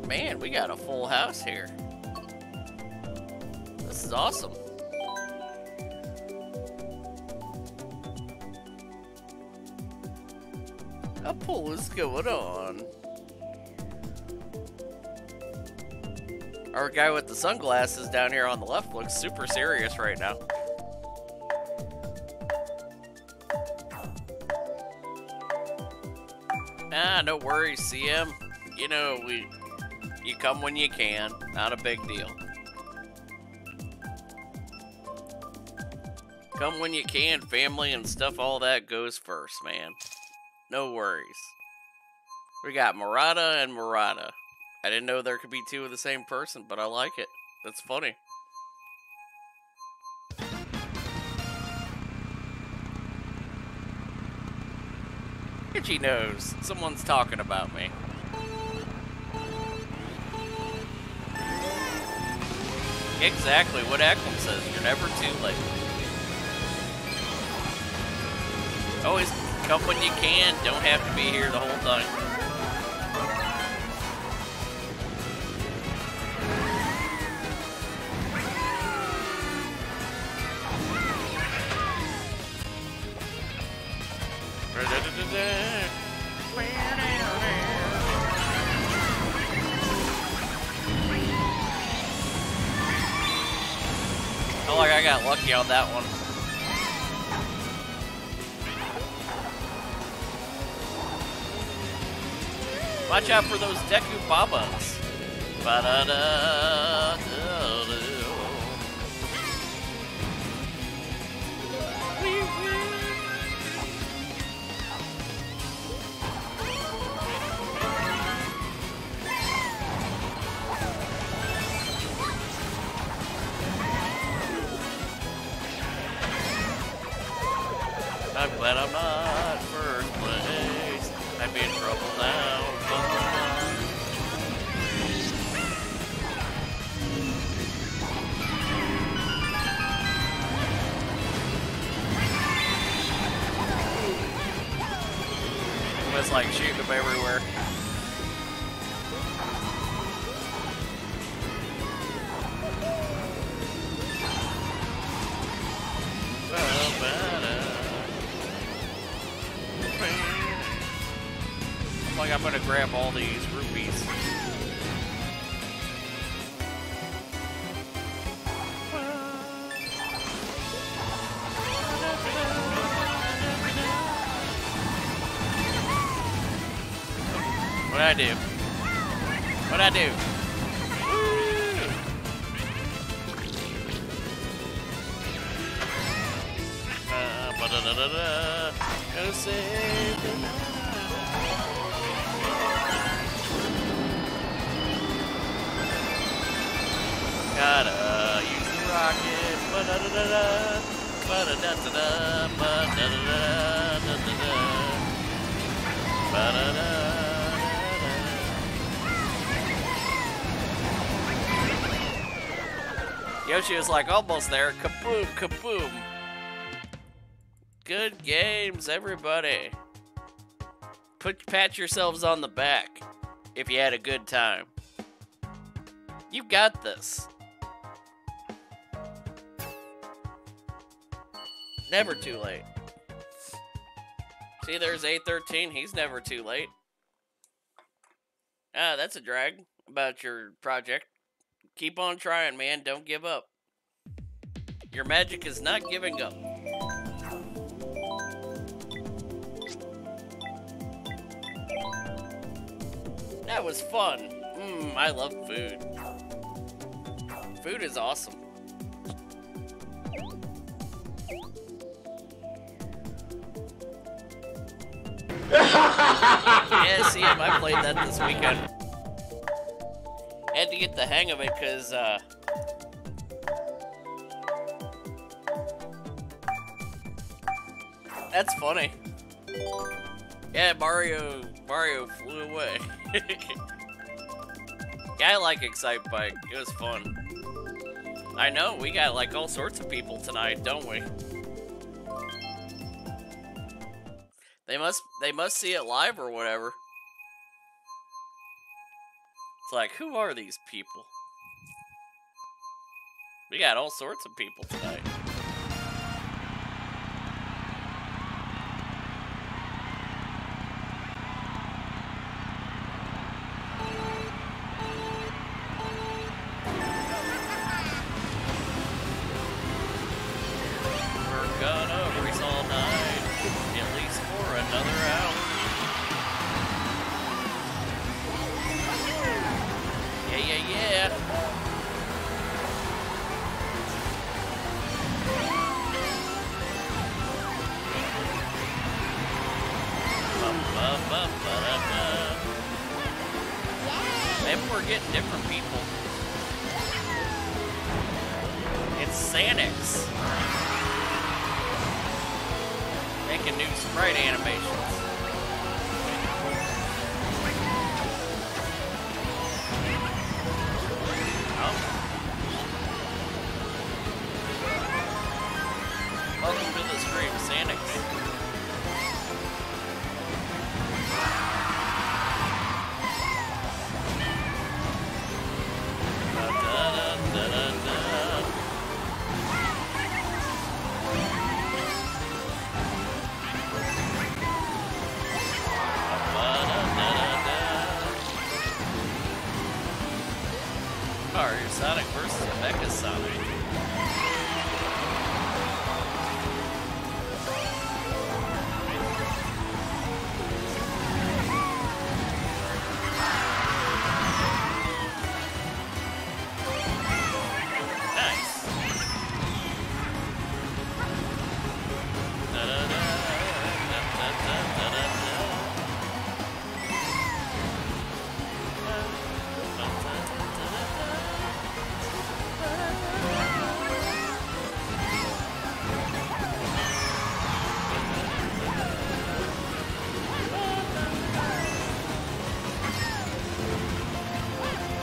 Man, we got a full house here. This is awesome. A pool is going on. Our guy with the sunglasses down here on the left looks super serious right now. Ah, no worries, C M. You know, we you come when you can. Not a big deal. Come when you can, family and stuff, all that goes first, man. No worries. We got Murata and Murata. I didn't know there could be two of the same person, but I like it. That's funny. Itchy knows. Someone's talking about me. Exactly what Eklund says. You're never too late. Always. Come when you can, don't have to be here the whole time. Oh, like I got lucky on that one. Watch out for those Deku Babas. Ba-da-da-da-da. I'm glad I'm not first place. I'm in trouble now. It was like shooting them everywhere. I'm gonna grab all these rupees. What'd I do? What'd I do? Uh, ba da da da da. Go save the night. Gotta use the rocket. Ba da da da da. Ba da da da da. Ba da da da da da da. Ba da da da da. Yoshi is like almost there. Kaboom, kaboom. Good games, everybody. Put pat yourselves on the back if you had a good time. You got this. Never too late. See, there's eight thirteen. He's never too late. Ah, that's a drag about your project. Keep on trying, man. Don't give up. Your magic is not giving up. That was fun. Mmm, I love food. Food is awesome. Yeah, see, I played that this weekend. I had to get the hang of it because, uh... that's funny. Yeah, Mario... Mario flew away. Yeah, I like Excite Bike. It was fun. I know, we got, like, all sorts of people tonight, don't we? They must, they must see it live or whatever. It's like, who are these people? We got all sorts of people tonight.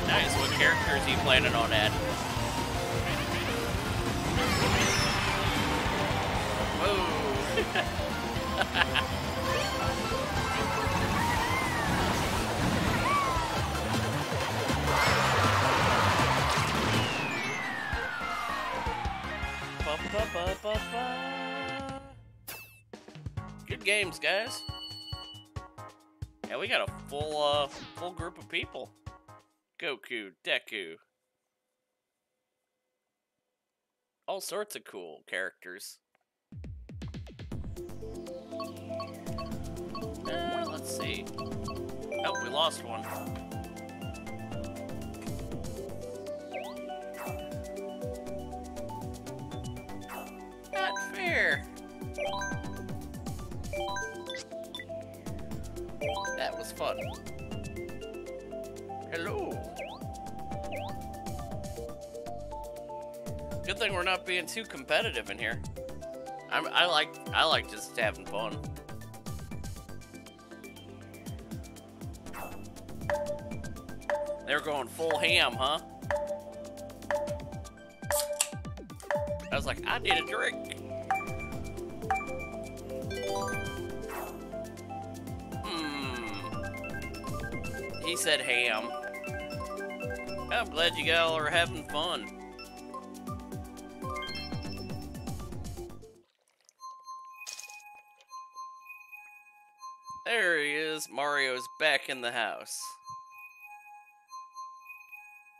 Nice, what character is he planning on adding? Whoa! Good games, guys. Yeah, we got a full, uh, full group of people. Goku, Deku. All sorts of cool characters. Uh, let's see. Oh, we lost one. Not fair. That was fun. Hello. Good thing we're not being too competitive in here. I'm, I like I like just having fun. They're going full ham, huh? I was like, I need a drink. Hmm. He said ham. I'm glad you all are having fun. There he is. Mario's back in the house.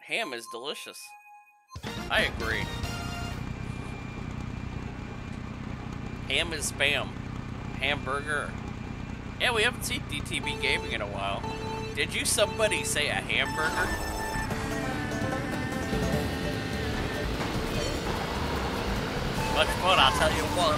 Ham is delicious. I agree. Ham is spam. Hamburger. Yeah, we haven't seen D T B Gaming in a while. Did you somebody say a hamburger? Much fun, I'll tell you what.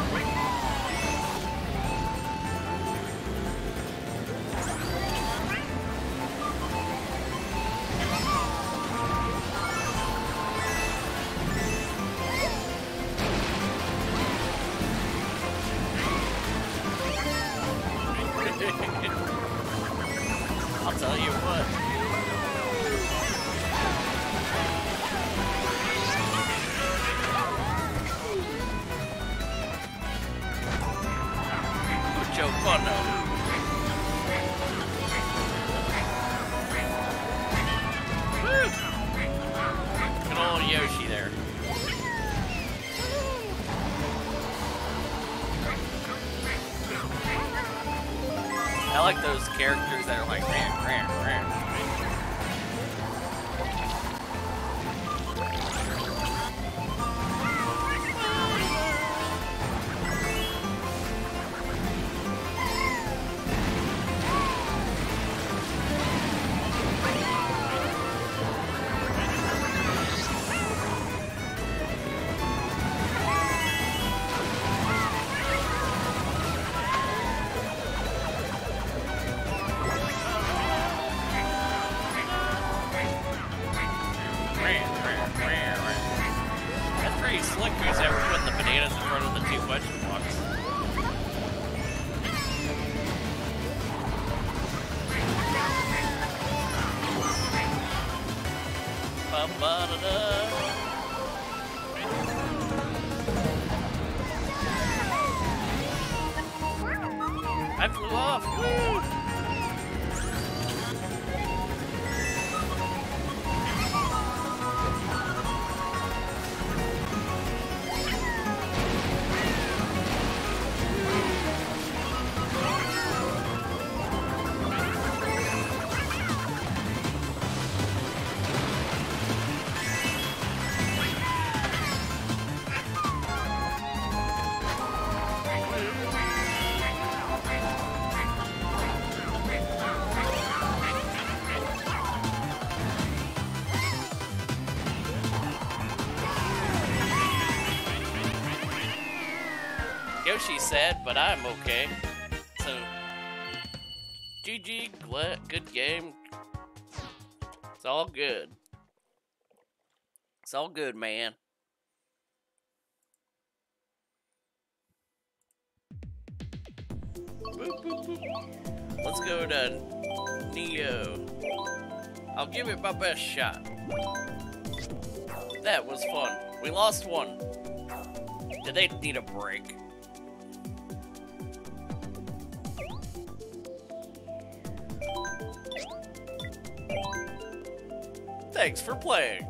Yoshi's sad, but I'm okay. So, G G, good game. It's all good. It's all good, man. Boop, boop, boop. Let's go to Neo. I'll give it my best shot. That was fun. We lost one. Did they need a break? Thanks for playing.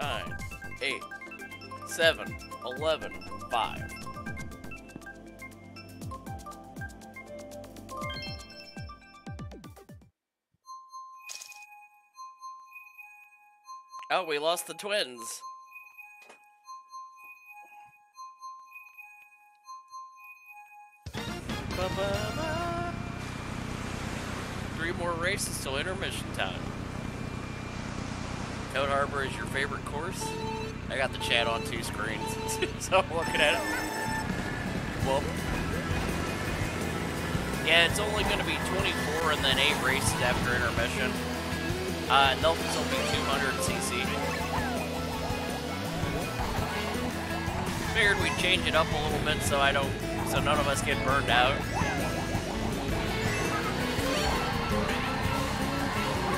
Nine, eight, seven, eleven, five. Oh, we lost the twins. Ba-ba-ba. Three more races till intermission time. Toad Harbor is your favorite course? I got the chat on two screens, so I'm looking at it. Whoop. Yeah, it's only going to be twenty-four and then eight races after intermission. Uh, nope, it's only two hundred C C. Figured we'd change it up a little bit so I don't, so none of us get burned out.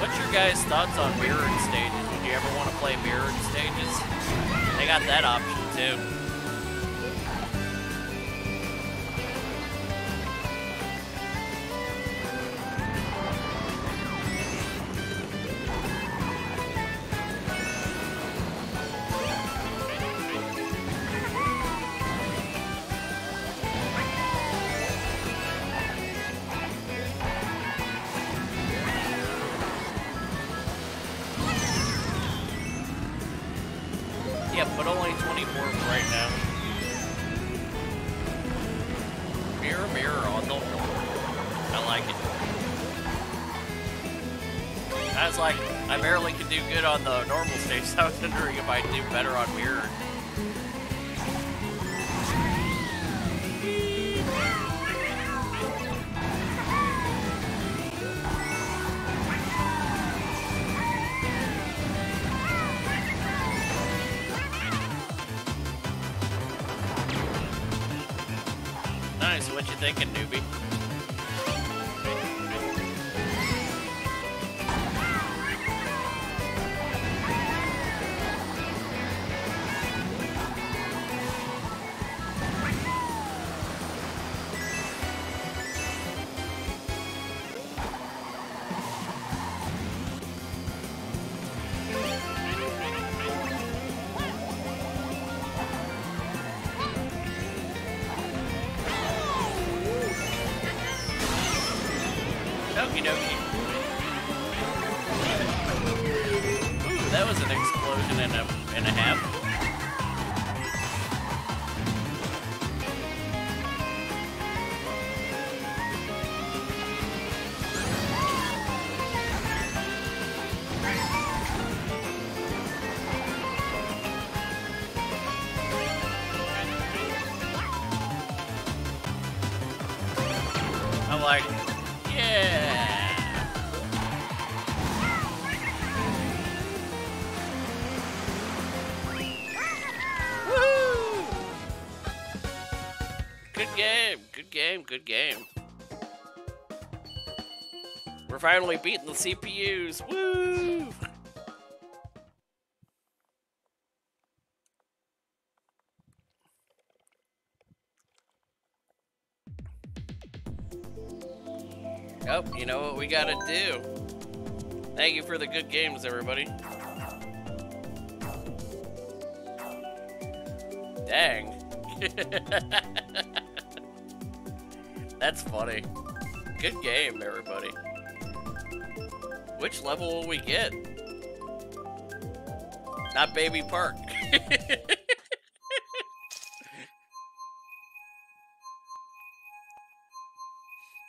What's your guys' thoughts on mirrored stages? Would you ever want to play mirrored stages? They got that option too. On the normal stage, so I was wondering if I'd do better on mirrored. Nice, what you thinking, newbie? Good game. We're finally beating the C P Us. Woo! Oh, you know what we gotta do. Thank you for the good games, everybody. Dang. That's funny. Good game, everybody. Which level will we get? Not Baby Park.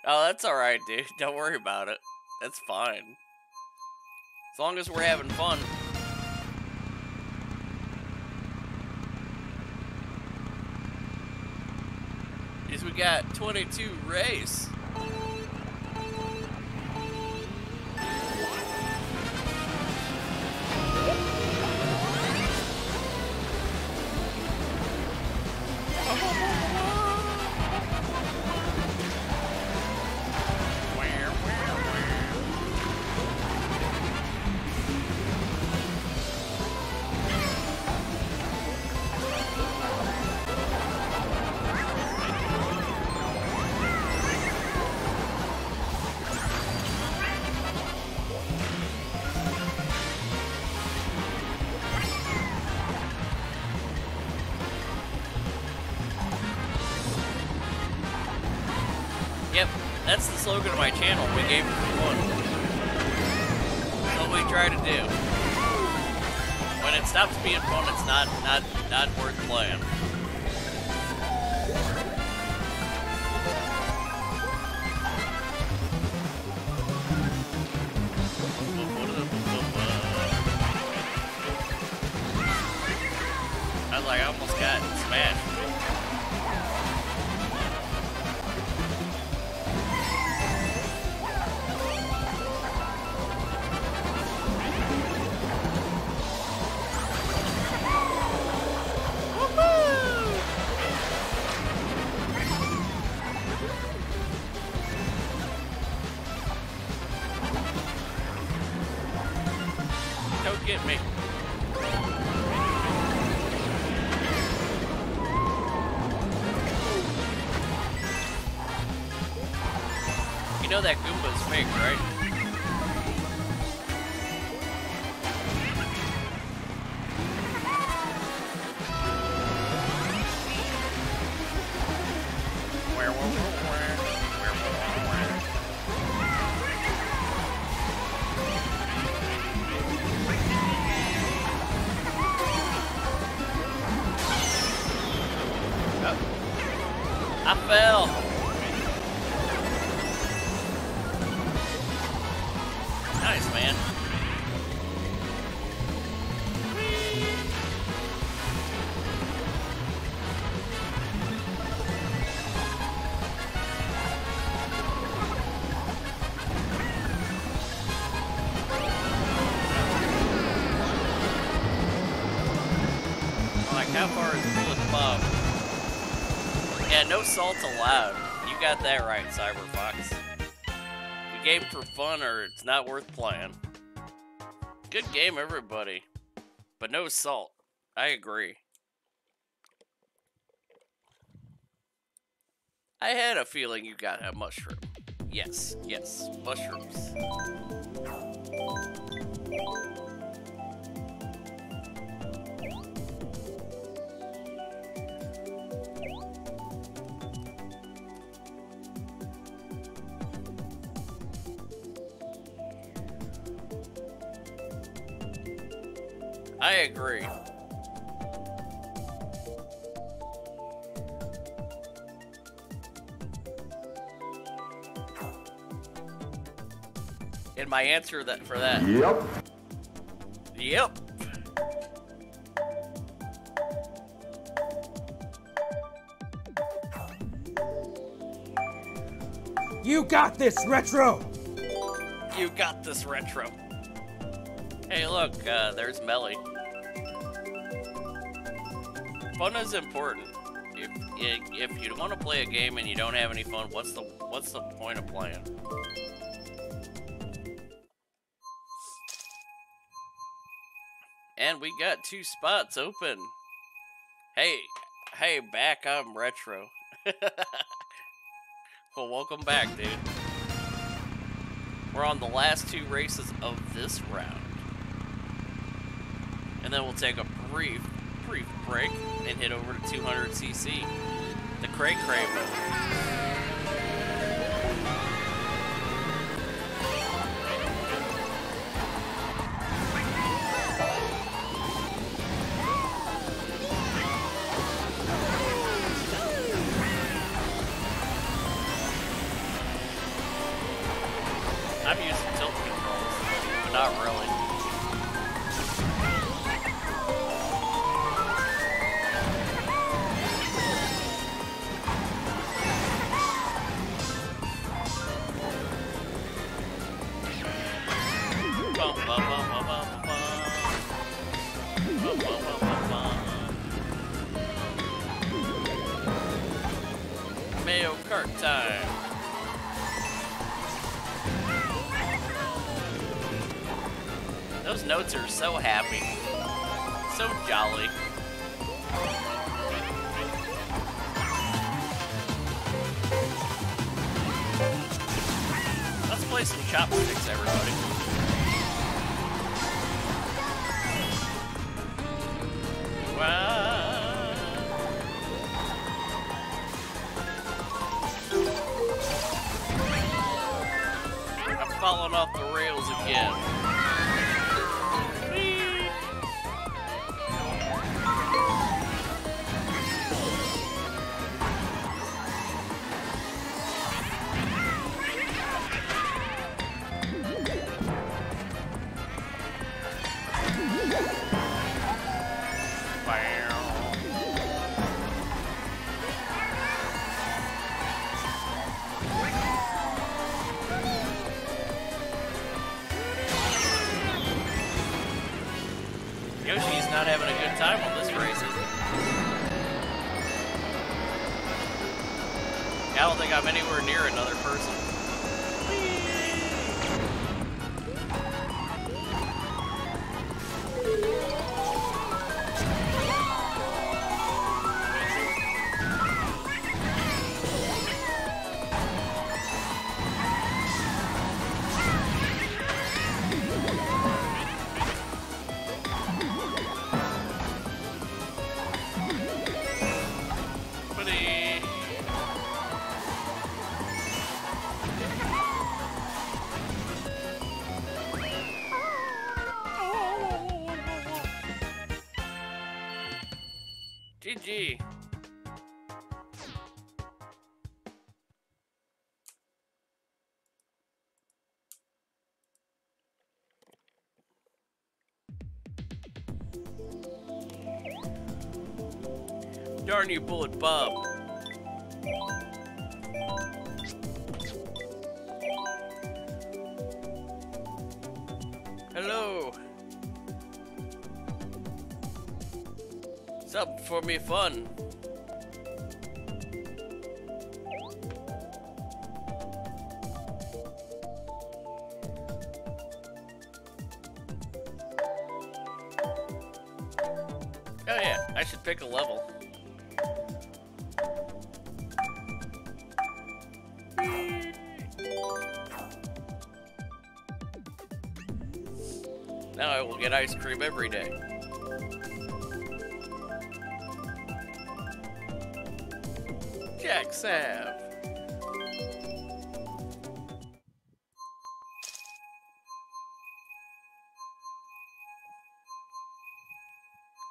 Oh, that's alright, dude. Don't worry about it. That's fine. As long as we're having fun. We got twenty-two race. Oh. Yep, that's the slogan of my channel, we gave it to one. That's what we try to do. When it stops being fun, it's not, not, not worth playing. I was like, I almost got smashed. Salt's allowed. You got that right, Cyberfox. The game for fun or it's not worth playing. Good game, everybody. But no salt. I agree. I had a feeling you got a mushroom. Yes, yes, mushrooms. I agree. And my answer that for that. Yep. Yep. You got this, Retro. You got this, Retro. Hey, look, uh, there's Melly. Fun is important. If, if if you want to play a game and you don't have any fun, what's the what's the point of playing? And we got two spots open. Hey, hey, back! I'm Retro. Well, welcome back, dude. We're on the last two races of this round, and then we'll take a brief. brief break and hit over to two hundred C C. The Cray Cray mode. I'm using tilt controls, but not really. Are so happy, so jolly. Let's play some chopsticks, everybody. Wow. falling off the rails again. Not having a good time on this race, is it? I don't think I'm anywhere near another person. G G. Darn you, Bullet Bob. Hello. Up for me fun. Oh yeah, I should pick a level. Now I will get ice cream every day. Sav.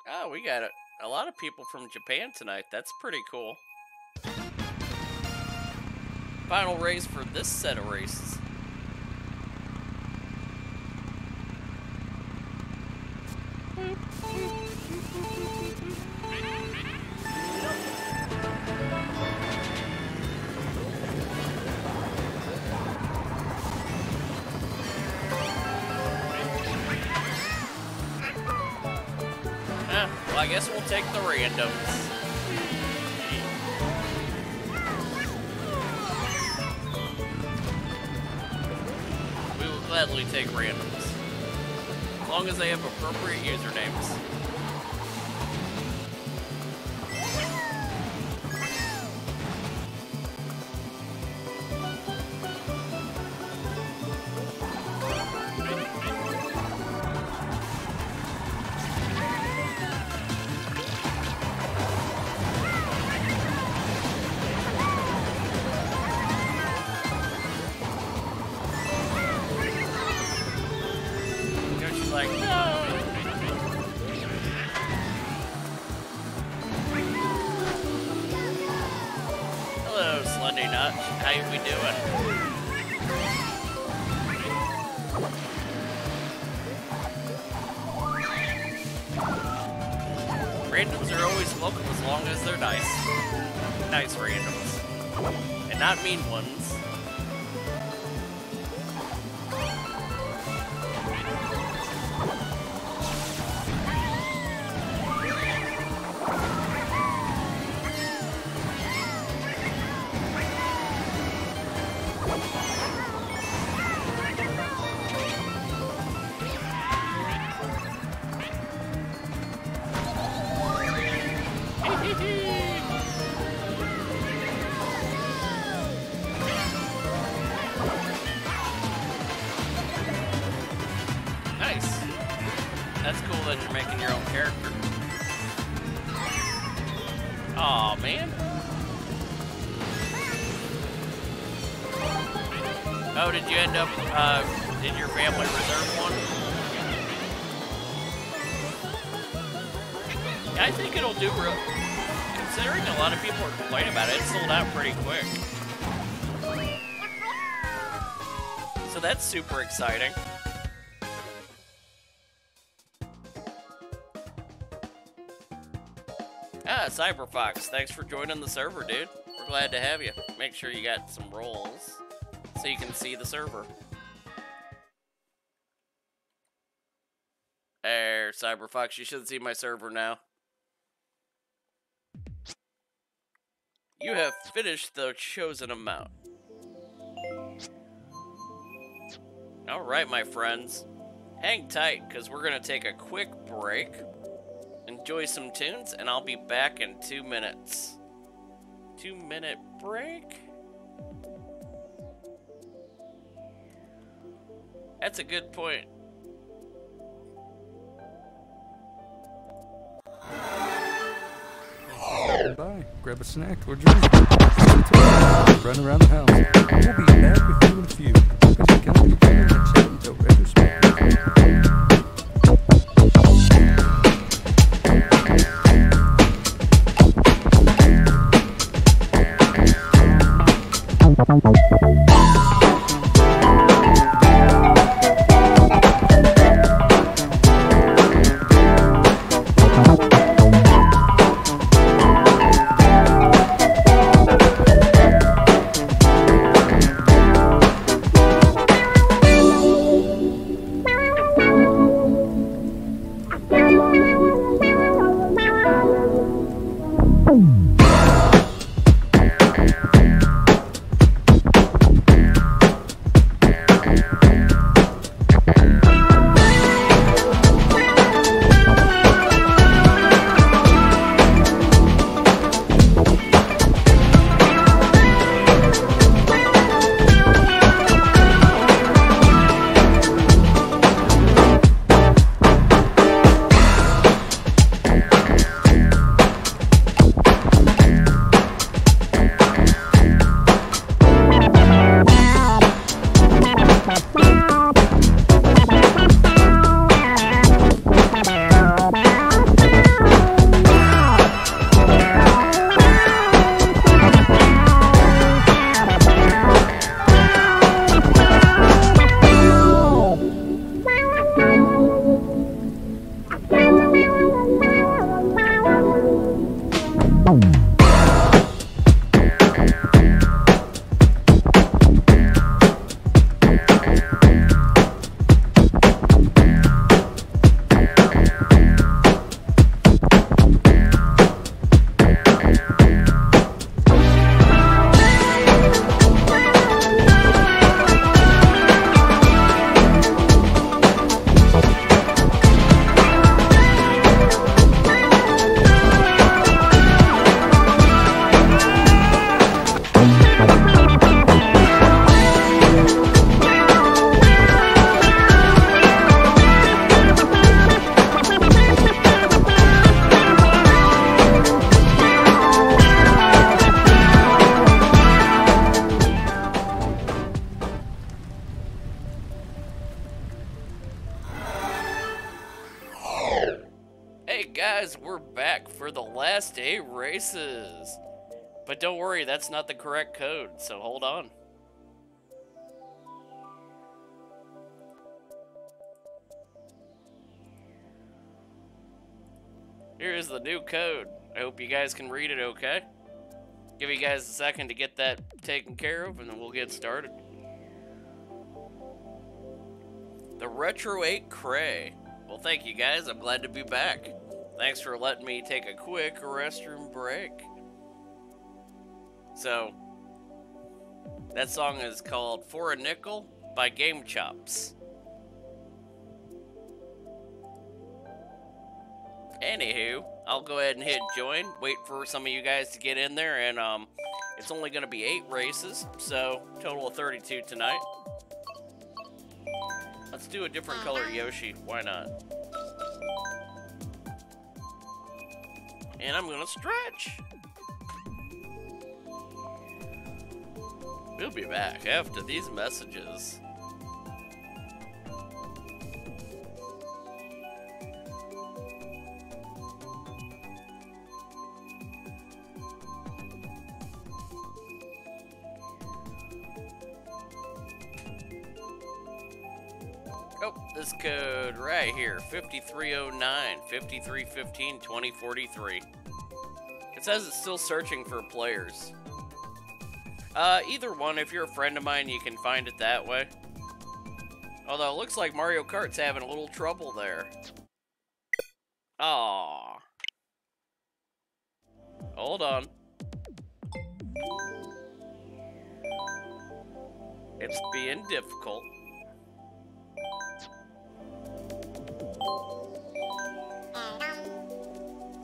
Oh, we got a, a lot of people from Japan tonight. That's pretty cool. Final race for this set of races. I guess we'll take the randoms. We will gladly take randoms. As long as they have appropriate usernames. Man. Oh, did you end up, uh, did your family reserve one? I think it'll do real. Considering a lot of people are complaining about it, it sold out pretty quick. So that's super exciting. Ah, CyberFox, thanks for joining the server, dude. We're glad to have you. Make sure you got some rolls so you can see the server. There, CyberFox, you should see my server now. You have finished the chosen amount. Alright, my friends. Hang tight, because we're going to take a quick break. Enjoy some tunes, and I'll be back in two minutes. Two minute break? That's a good point. Bye. Grab a snack or drink. Run around the house. We'll be back with you in a few. Because we got to be playing the chat until Retrospector. But don't worry, that's not the correct code, so hold on. Here is the new code. I hope you guys can read it okay. Give you guys a second to get that taken care of, and then we'll get started. The Retro eight Cray. Well, thank you guys. I'm glad to be back. Thanks for letting me take a quick restroom break. So, that song is called For a Nickel by Game Chops. Anywho, I'll go ahead and hit join, wait for some of you guys to get in there, and um, it's only going to be eight races, so total of thirty-two tonight. Let's do a different color Yoshi, why not? And I'm going to stretch. We'll be back after these messages. Oh, this code right here, fifty-three oh nine, fifty-three fifteen, twenty forty-three. It says it's still searching for players. Uh, either one, if you're a friend of mine, you can find it that way. Although, it looks like Mario Kart's having a little trouble there. Aww. Hold on. It's being difficult.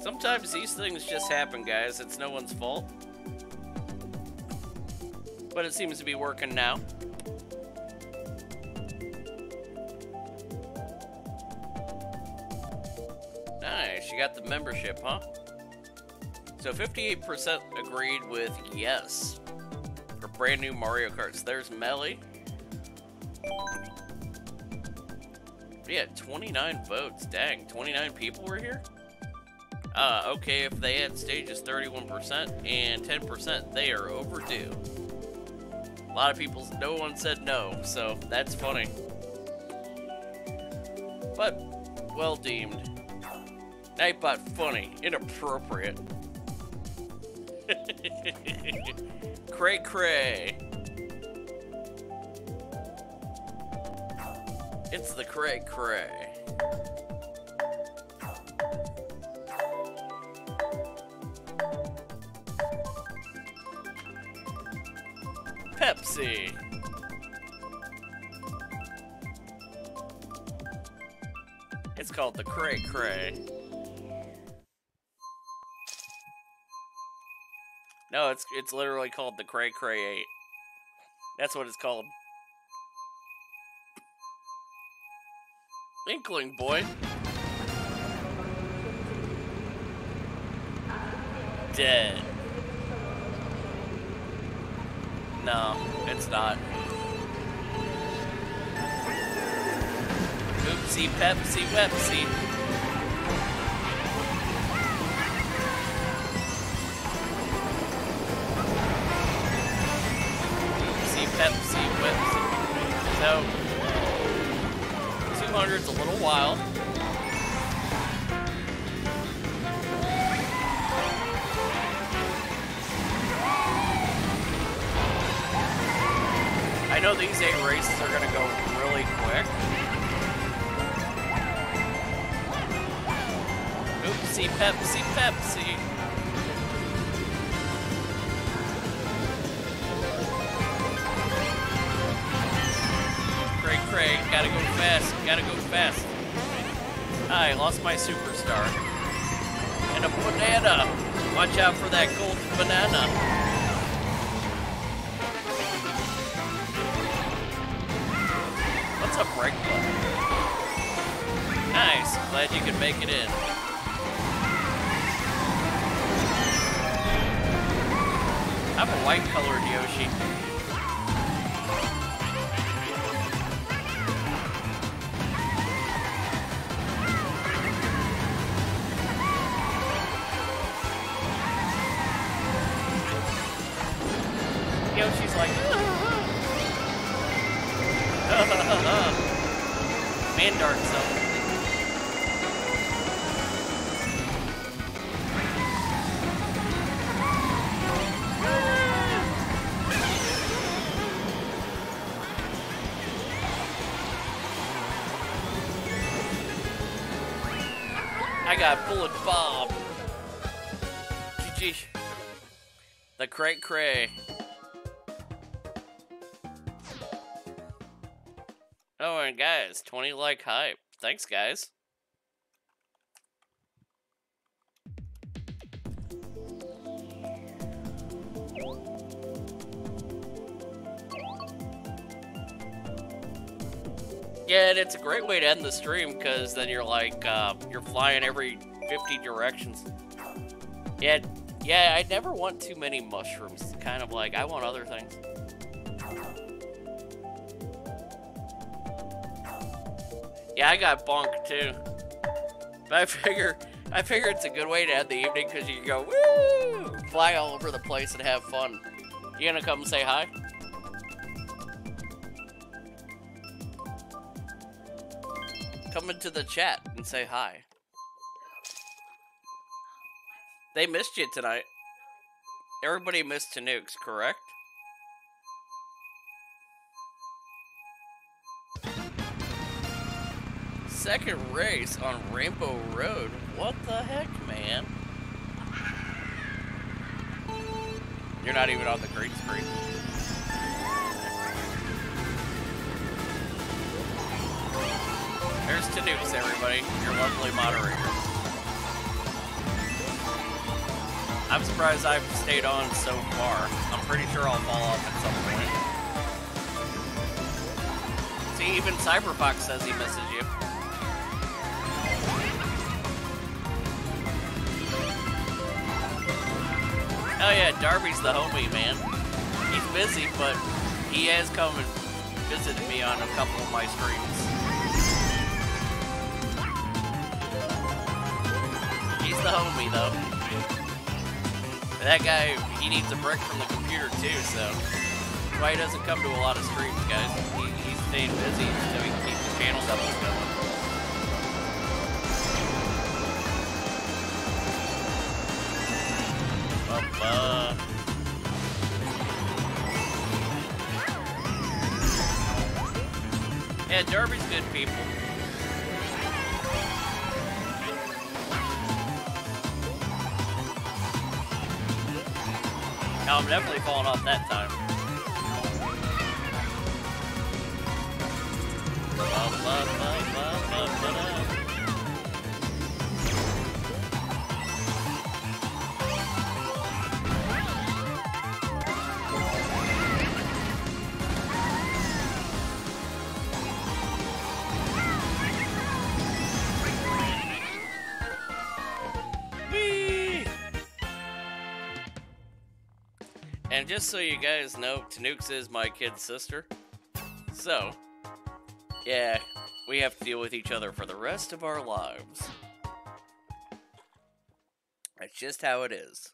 Sometimes these things just happen, guys. It's no one's fault. But it seems to be working now. Nice, you got the membership, huh? So fifty-eight percent agreed with yes. For brand new Mario Karts. There's Melly. Yeah, twenty-nine votes. Dang, twenty-nine people were here? Uh, okay, if they had stages, thirty-one percent and ten percent, they are overdue. A lot of people, no one said no, so that's funny. But, well deemed. Nightbot funny, inappropriate. Cray cray. It's the cray cray. Pepsi. It's called the Cray Cray. No, it's it's literally called the Cray Cray eight. That's what it's called. Inkling boy. Dead. No, it's not. Oopsie, Pepsi, Wepsi. Oopsie, Pepsi, Wepsi. So, two hundred's a little wild. I know these eight races are gonna go really quick. Oopsie, Pepsi, Pepsi. Craig, Craig, gotta go fast, gotta go fast. I lost my superstar. And a banana. Watch out for that gold banana. That's a break button. Nice. Glad you could make it in. I'm a white-colored Yoshi. Yoshi's like, man, Dark Zone. I got Bullet Bob. G G. The Cray Cray. Oh, and guys, twenty like hype. Thanks, guys. Yeah, and it's a great way to end the stream, because then you're like, uh, you're flying every fifty directions. Yeah, yeah, I never want too many mushrooms. It's kind of like, I want other things. Yeah, I got bonked too. But I figure, I figure it's a good way to end the evening because you can go woo, fly all over the place and have fun. You gonna come say hi? Come into the chat and say hi. They missed you tonight. Everybody missed Tanuks, correct? Second race on Rainbow Road. What the heck, man? You're not even on the green screen. There's Tanuks, everybody. Your lovely moderator. I'm surprised I've stayed on so far. I'm pretty sure I'll fall off at some point. See, even Cyberpunk says he misses you. Oh yeah, Darby's the homie, man. He's busy, but he has come and visited me on a couple of my streams. He's the homie, though. And that guy, he needs a break from the computer, too, so... That's why he doesn't come to a lot of streams, guys. He, he's staying busy, so he can keep his channels up and going. Uh, yeah, Derby's good people. No, I'm definitely falling off that time. Ba, ba, ba, ba, ba, ba, da. And just so you guys know, Tanuks is my kid's sister. So, yeah, we have to deal with each other for the rest of our lives. That's just how it is.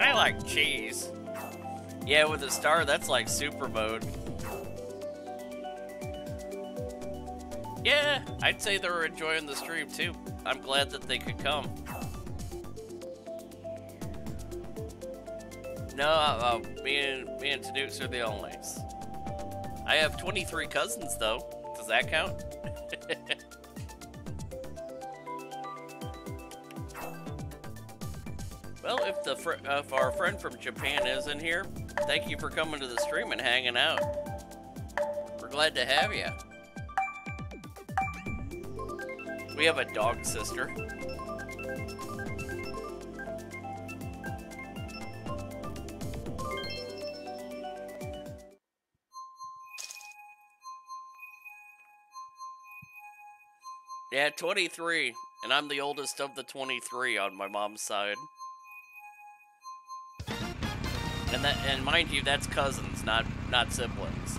I like cheese. Yeah, with a star, that's like super mode. Yeah, I'd say they were enjoying the stream too. I'm glad that they could come. No, uh, me and me and Tanuks are the onlys. I have twenty-three cousins though. Does that count? Well, if the fr if our friend from Japan is in here, thank you for coming to the stream and hanging out. We're glad to have you. We have a dog sister. Yeah, twenty-three, and I'm the oldest of the twenty-three on my mom's side. And that, and mind you, that's cousins, not not siblings.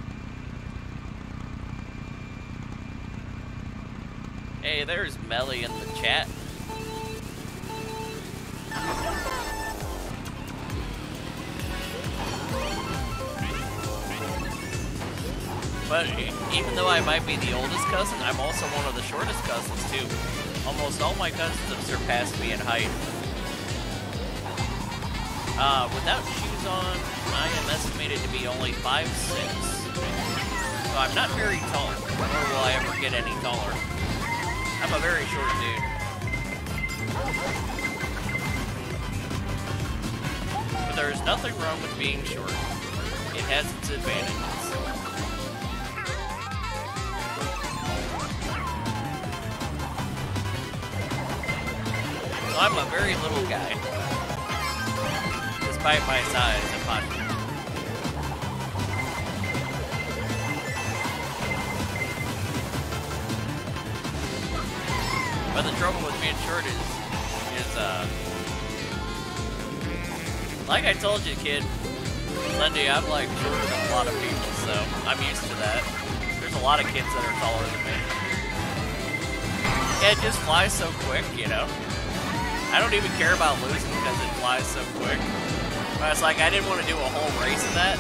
Hey, there's Melly in the chat. But even though I might be the oldest cousin, I'm also one of the shortest cousins too. Almost all my cousins have surpassed me in height. Uh, without shoes on, I am estimated to be only five foot six. So I'm not very tall, nor will I ever get any taller. I'm a very short dude. But there is nothing wrong with being short. It has its advantages. So I'm a very little guy. Despite my size and body. But the trouble with being short is, is uh, like I told you, kid, Slendy, I'm like shorter than a lot of people, so I'm used to that. There's a lot of kids that are taller than me. Yeah, it just flies so quick, you know. I don't even care about losing because it flies so quick. But it's like I didn't want to do a whole race of that.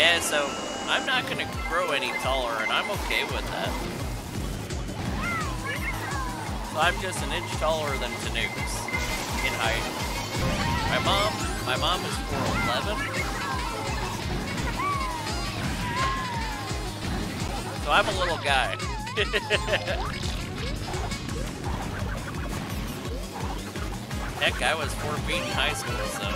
Yeah, so I'm not gonna grow any taller, and I'm okay with that. So I'm just an inch taller than Tanuki's in height. My mom, my mom is four eleven. So I'm a little guy. Heck, I was four feet in high school, so.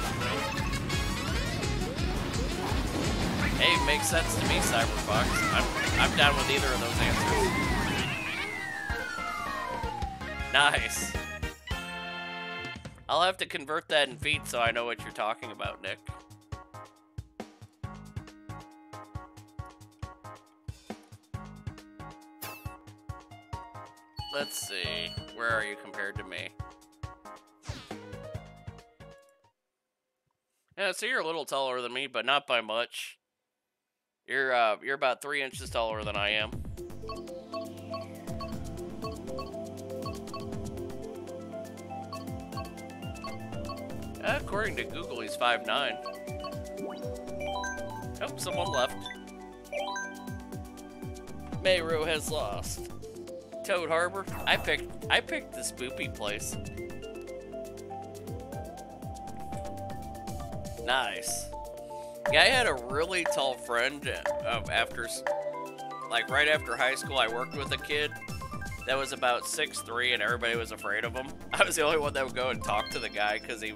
Hey, makes sense to me, Cyberpunk. I'm, I'm down with either of those answers. Nice. I'll have to convert that in feet so I know what you're talking about, Nick. Let's see. Where are you compared to me? Yeah, so you're a little taller than me, but not by much. You're, uh, you're about three inches taller than I am. According to Google, he's five nine. Oh, someone left. Meru has lost. Toad Harbor. I picked, I picked this boopy place. Nice. Yeah, I had a really tall friend uh, after, like right after high school, I worked with a kid that was about six three and everybody was afraid of him. I was the only one that would go and talk to the guy because he,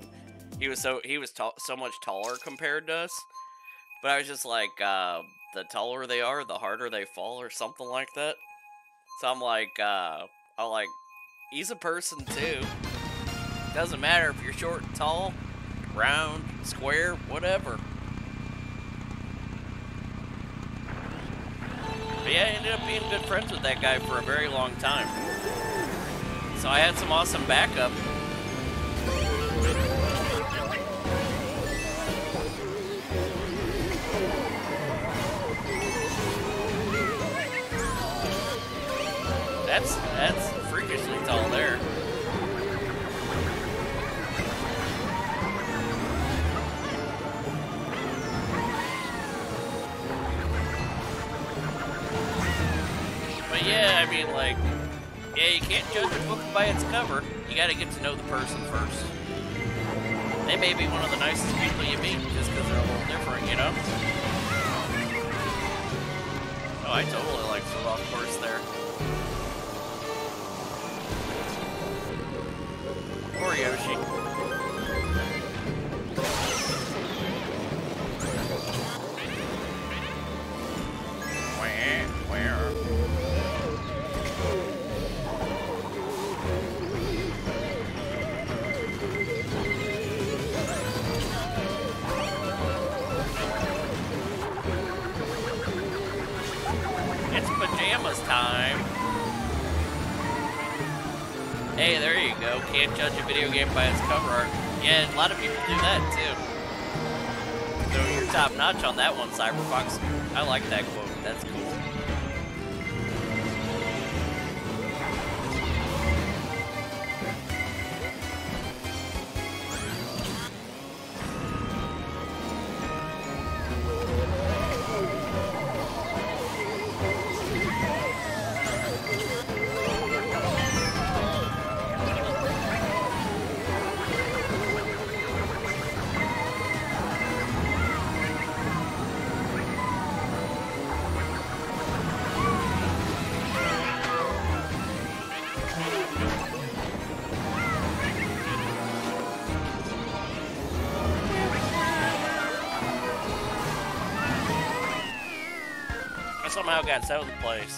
he was so, he was so much taller compared to us. But I was just like, uh, the taller they are, the harder they fall or something like that. So I'm like, uh, I'm like, he's a person too. Doesn't matter if you're short and tall, round, square, whatever. But yeah, I ended up being good friends with that guy for a very long time. So I had some awesome backup. That's, that's freakishly tall there. Yeah, I mean, like, yeah, you can't judge a book by its cover. You gotta get to know the person first. They may be one of the nicest people you meet just because they're a little different, you know? Oh, I totally like the off course there. Poor Yoshi. Can't judge a video game by its cover art. Yeah, a lot of people do that too. So you're top notch on that one, Cyberfox. I like that quote. That's cool. Somehow got out of the place.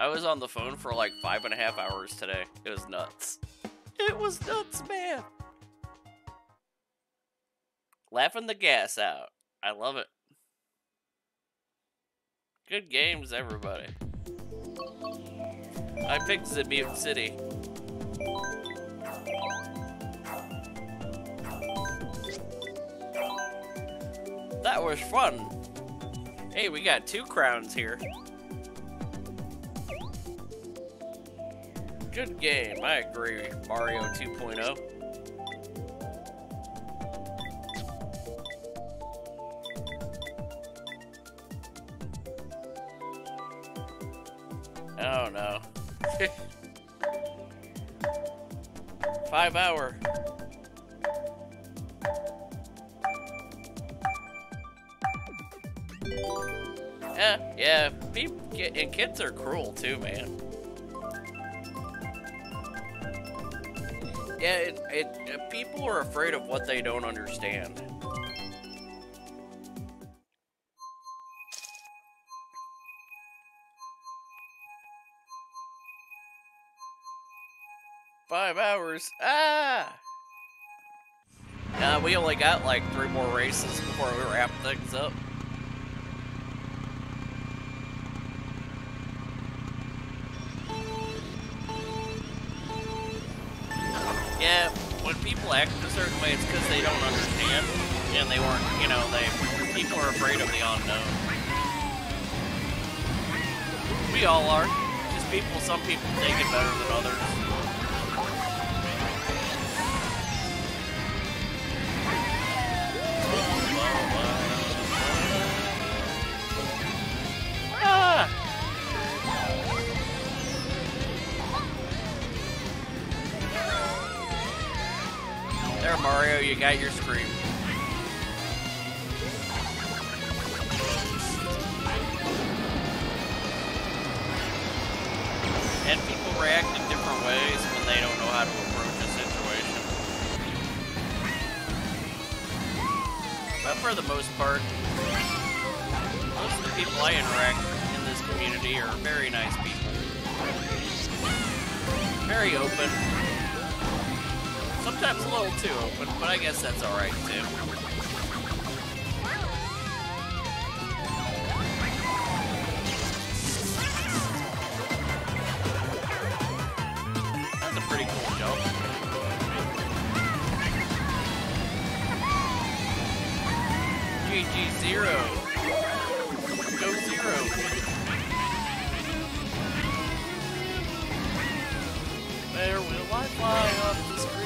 I was on the phone for like five and a half hours today. It was nuts. It was nuts, man. Laughing the gas out. I love it. Good games, everybody. I picked the Mutant City. That was fun. Hey, we got two crowns here. Good game, I agree. Mario two point oh. Oh no. Five hour. Yeah, yeah. People get, and kids are cruel too, man. Yeah, it, it, people are afraid of what they don't understand. Five hours. Ah! Nah, we only got like three more races before we wrap things up. Yeah, when people act a certain way, it's because they don't understand, and they weren't, you know, they, people are afraid of the unknown. We all are. Just people, some people take it better than others. Mario, you got your scream. And people react in different ways when they don't know how to approach a situation. But for the most part, most of the people I interact with in this community are very nice people. Very open. Sometimes a little too open, but I guess that's alright too. That's a pretty cool jump. G G zero. Go zero. Where will I fly off the screen?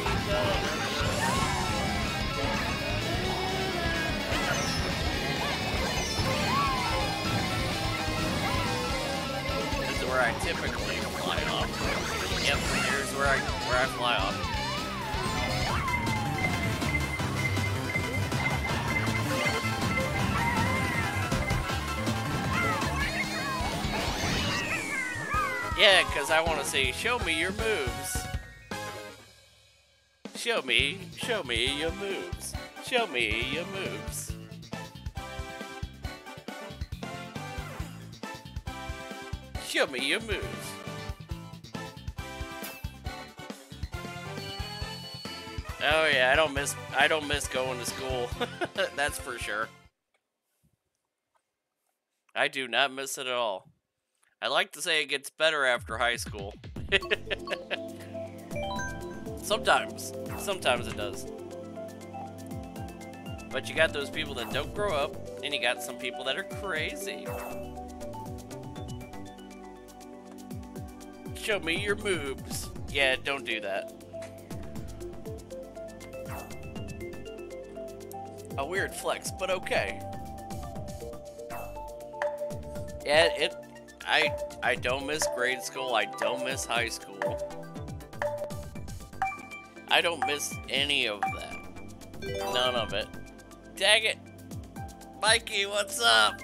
This is where I typically fly off. Yep, here's where I where I fly off. Yeah, because I want to say, show me your moves. Show me, show me your moves. Show me your moves. Show me your moves. Oh yeah, I don't miss I don't miss going to school. That's for sure. I do not miss it at all. I like to say it gets better after high school. Sometimes. Sometimes it does. But you got those people that don't grow up, and you got some people that are crazy. Show me your moves. Yeah, don't do that. A weird flex, but okay. Yeah, it... I, I don't miss grade school. I don't miss high school. I don't miss any of that. None of it. Dang it! Mikey, what's up?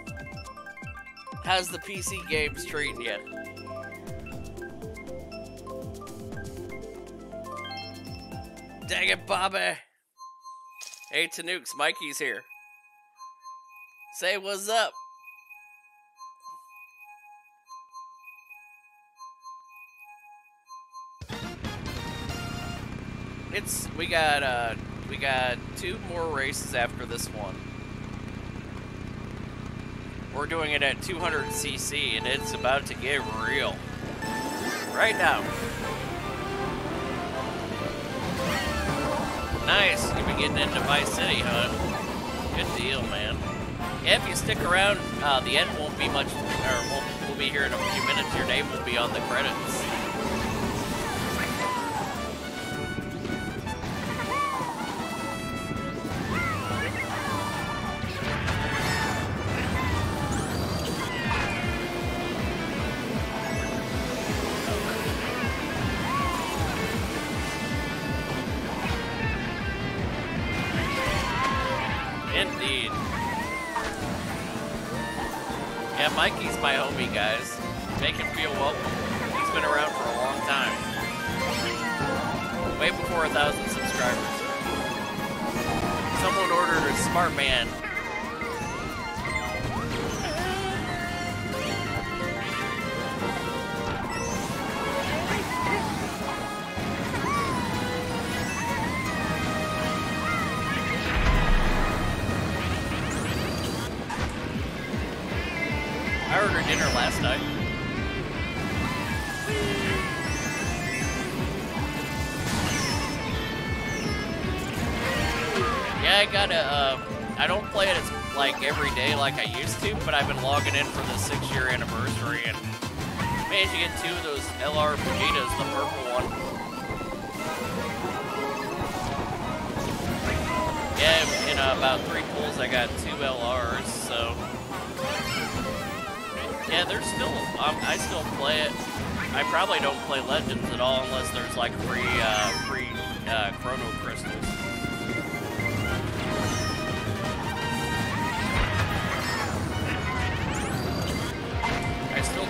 How's the P C games treating you? Dang it, Bobby! Hey, Tanooks, Mikey's here. Say what's up! It's, we got, uh, we got two more races after this one. We're doing it at two hundred C C, and it's about to get real. Right now. Nice, you've been getting into Vice City, huh? Good deal, man. If you stick around, uh, the end won't be much, or won't, we'll be here in a few minutes. Your name will be on the credits. Like I used to, but I've been logging in for the six-year anniversary, and managed to get two of those L R Vegetas, the purple one. Yeah, in uh, about three pulls, I got two L Rs, so yeah, there's still um, I still play it. I probably don't play Legends at all unless there's like free uh, free uh, Chrono Crystals.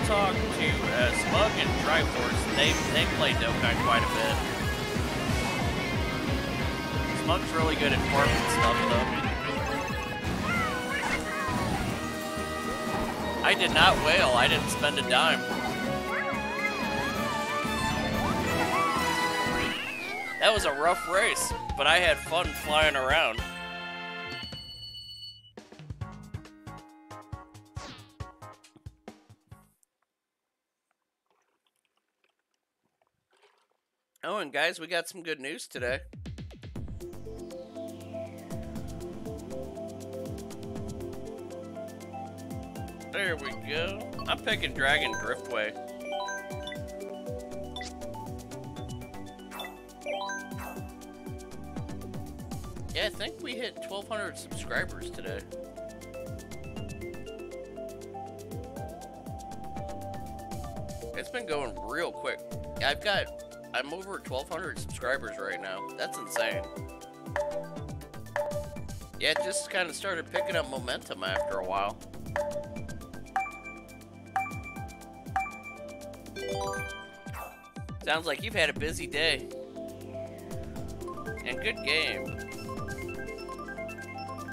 Talk to uh, Smug and Triforce. They they play Dokkan quite a bit. Smug's really good at farming stuff though. I did not wail. I didn't spend a dime. That was a rough race, but I had fun flying around. Oh, and guys, we got some good news today. There we go. I'm picking Dragon Driftway. Yeah, I think we hit twelve hundred subscribers today. It's been going real quick. I've got... I'm over twelve hundred subscribers right now. That's insane. Yeah, it just kind of started picking up momentum after a while. Sounds like you've had a busy day. And good game.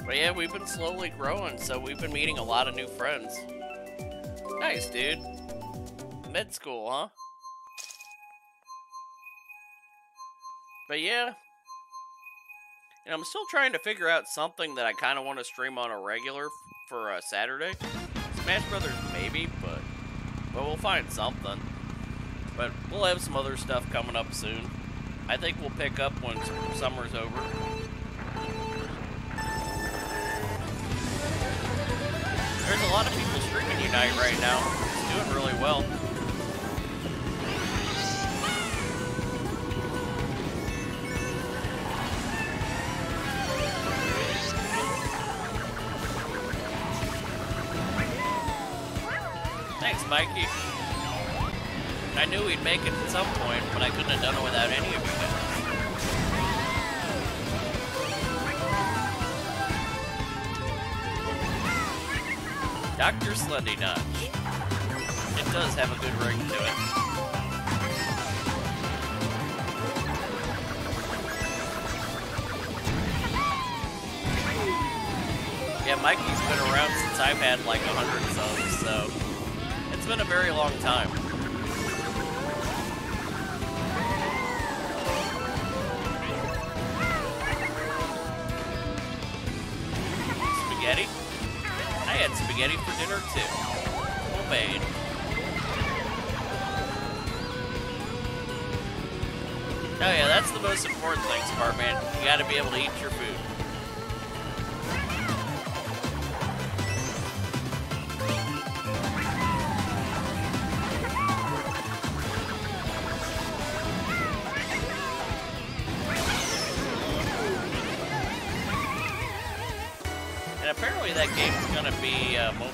But yeah, we've been slowly growing, so we've been meeting a lot of new friends. Nice, dude. Med school, huh? But yeah, and I'm still trying to figure out something that I kind of want to stream on a regular for uh, Saturday. Smash Brothers maybe, but, but we'll find something. But we'll have some other stuff coming up soon. I think we'll pick up when summer's over. There's a lot of people streaming Unite right now. It's doing really well. Mikey. I knew we'd make it at some point, but I couldn't have done it without any of you guys. Doctor Slendy Notch. It does have a good ring to it. Yeah, Mikey's been around since I've had like a hundred subs, so... It's been a very long time. spaghetti. I had spaghetti for dinner too. Homemade. Oh yeah, that's the most important thing, Sparman. You gotta be able to eat your food. Apparently that game's gonna be uh, mobile.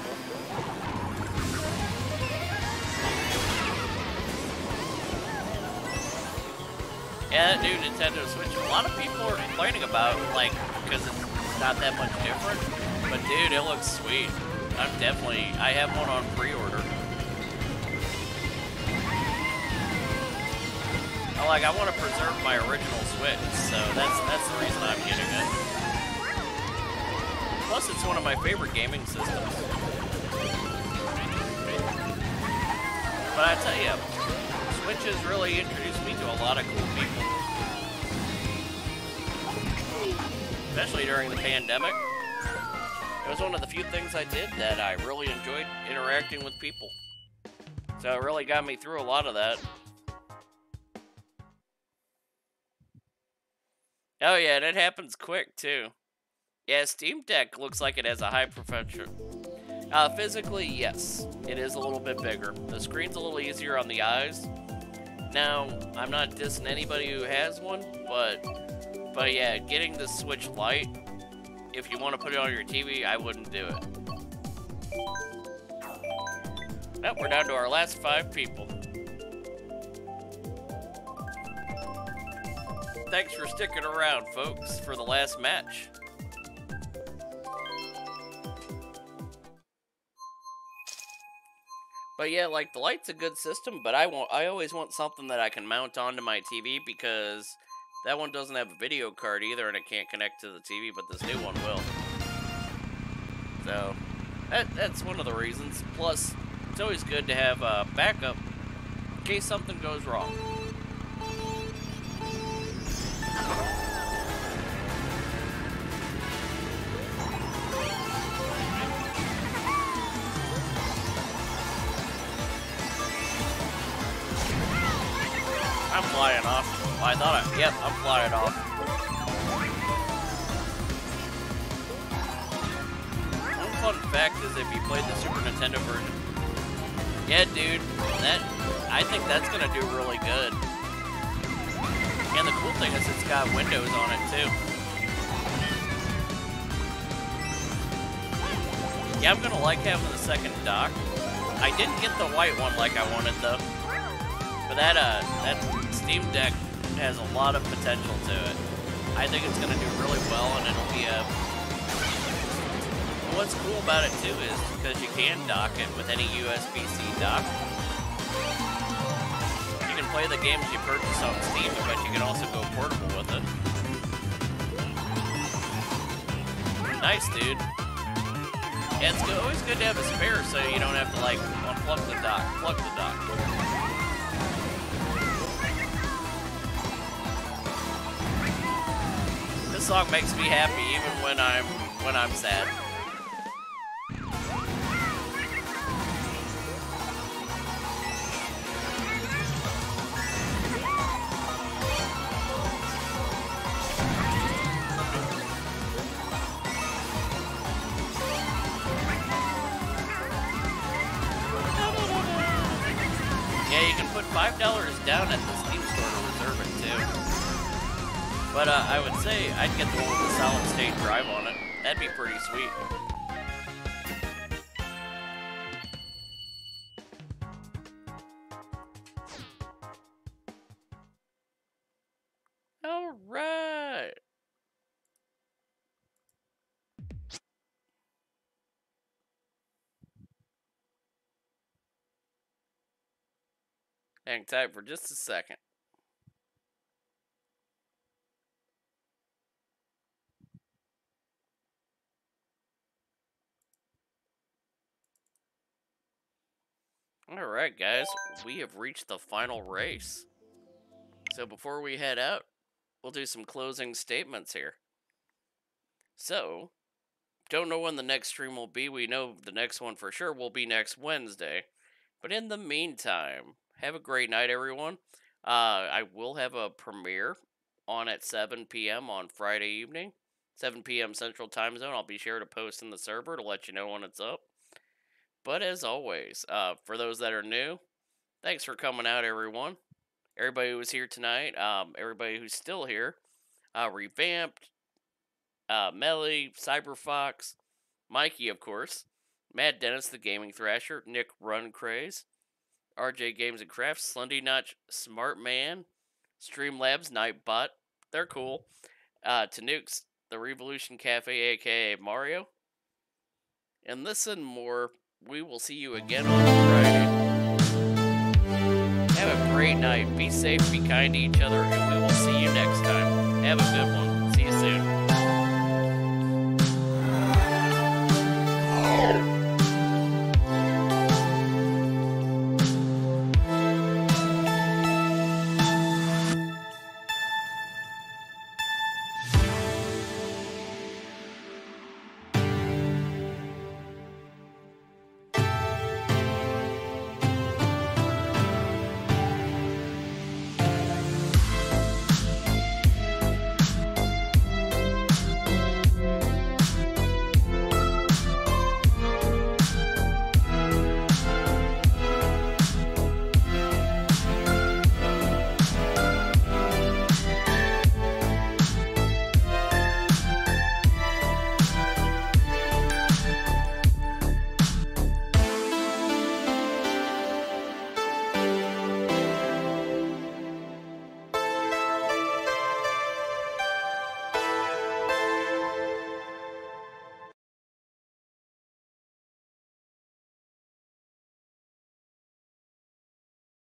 Yeah, that new Nintendo Switch. A lot of people are complaining about, like, because it's not that much different. But dude, it looks sweet. I'm definitely. I have one on pre-order. I like. I want to preserve my original Switch, so that's that's the reason I'm getting it. Plus, it's one of my favorite gaming systems. But I tell you, Switch has really introduced me to a lot of cool people. Especially during the pandemic. It was one of the few things I did that I really enjoyed interacting with people. So it really got me through a lot of that. Oh yeah, and it happens quick too. Yeah, Steam Deck looks like it has a high perfection. Uh, physically, yes, it is a little bit bigger. The screen's a little easier on the eyes. Now, I'm not dissing anybody who has one, but but yeah, getting the Switch Lite, if you want to put it on your T V, I wouldn't do it. Nope, we're down to our last five people. Thanks for sticking around, folks, for the last match. But yeah, like, the light's a good system, but I want, I always want something that I can mount onto my T V, because that one doesn't have a video card either, and it can't connect to the T V, but this new one will. So, that, that's one of the reasons. Plus, it's always good to have a backup in case something goes wrong. I'm flying off. I thought I... Yep, I'm flying off. One fun fact is if you played the Super Nintendo version. Yeah, dude. That... I think that's gonna do really good. And the cool thing is it's got Windows on it, too. Yeah, I'm gonna like having the second dock. I didn't get the white one like I wanted, though. But that, uh, that Steam Deck has a lot of potential to it. I think it's going to do really well, and it'll be a... What's cool about it, too, is because you can dock it with any U S B C dock. You can play the games you purchase on Steam, but you can also go portable with it. Nice, dude. Yeah, it's always good to have a spare so you don't have to, like, unplug the dock, plug the dock. This song makes me happy even when I'm when I'm sad. Yeah, you can put five dollars down at the Steam store to reserve it too. But uh, I would say I'd get the one with the solid state drive on it. That'd be pretty sweet. All right. Hang tight for just a second. Alright guys, we have reached the final race. So before we head out, we'll do some closing statements here. So, don't know when the next stream will be. We know the next one for sure will be next Wednesday. But in the meantime, have a great night, everyone. Uh, I will have a premiere on at seven p m on Friday evening. seven p m Central Time Zone. I'll be sure to post in the server to let you know when it's up. But as always, uh, for those that are new, thanks for coming out, everyone. Everybody who was here tonight, um, everybody who's still here, uh, Revamped, uh, Melly, Cyberfox, Mikey, of course, Mad Dennis, the Gaming Thrasher, Nick Run Craze, R J Games and Crafts, Slendy Notch, Smart Man, Streamlabs, Nightbot, they're cool, uh, Tanuki, the Revolution Cafe, aka Mario, and this and more. We will see you again on Friday. Have a great night. Be safe, be kind to each other, and we will see you next time. Have a good one.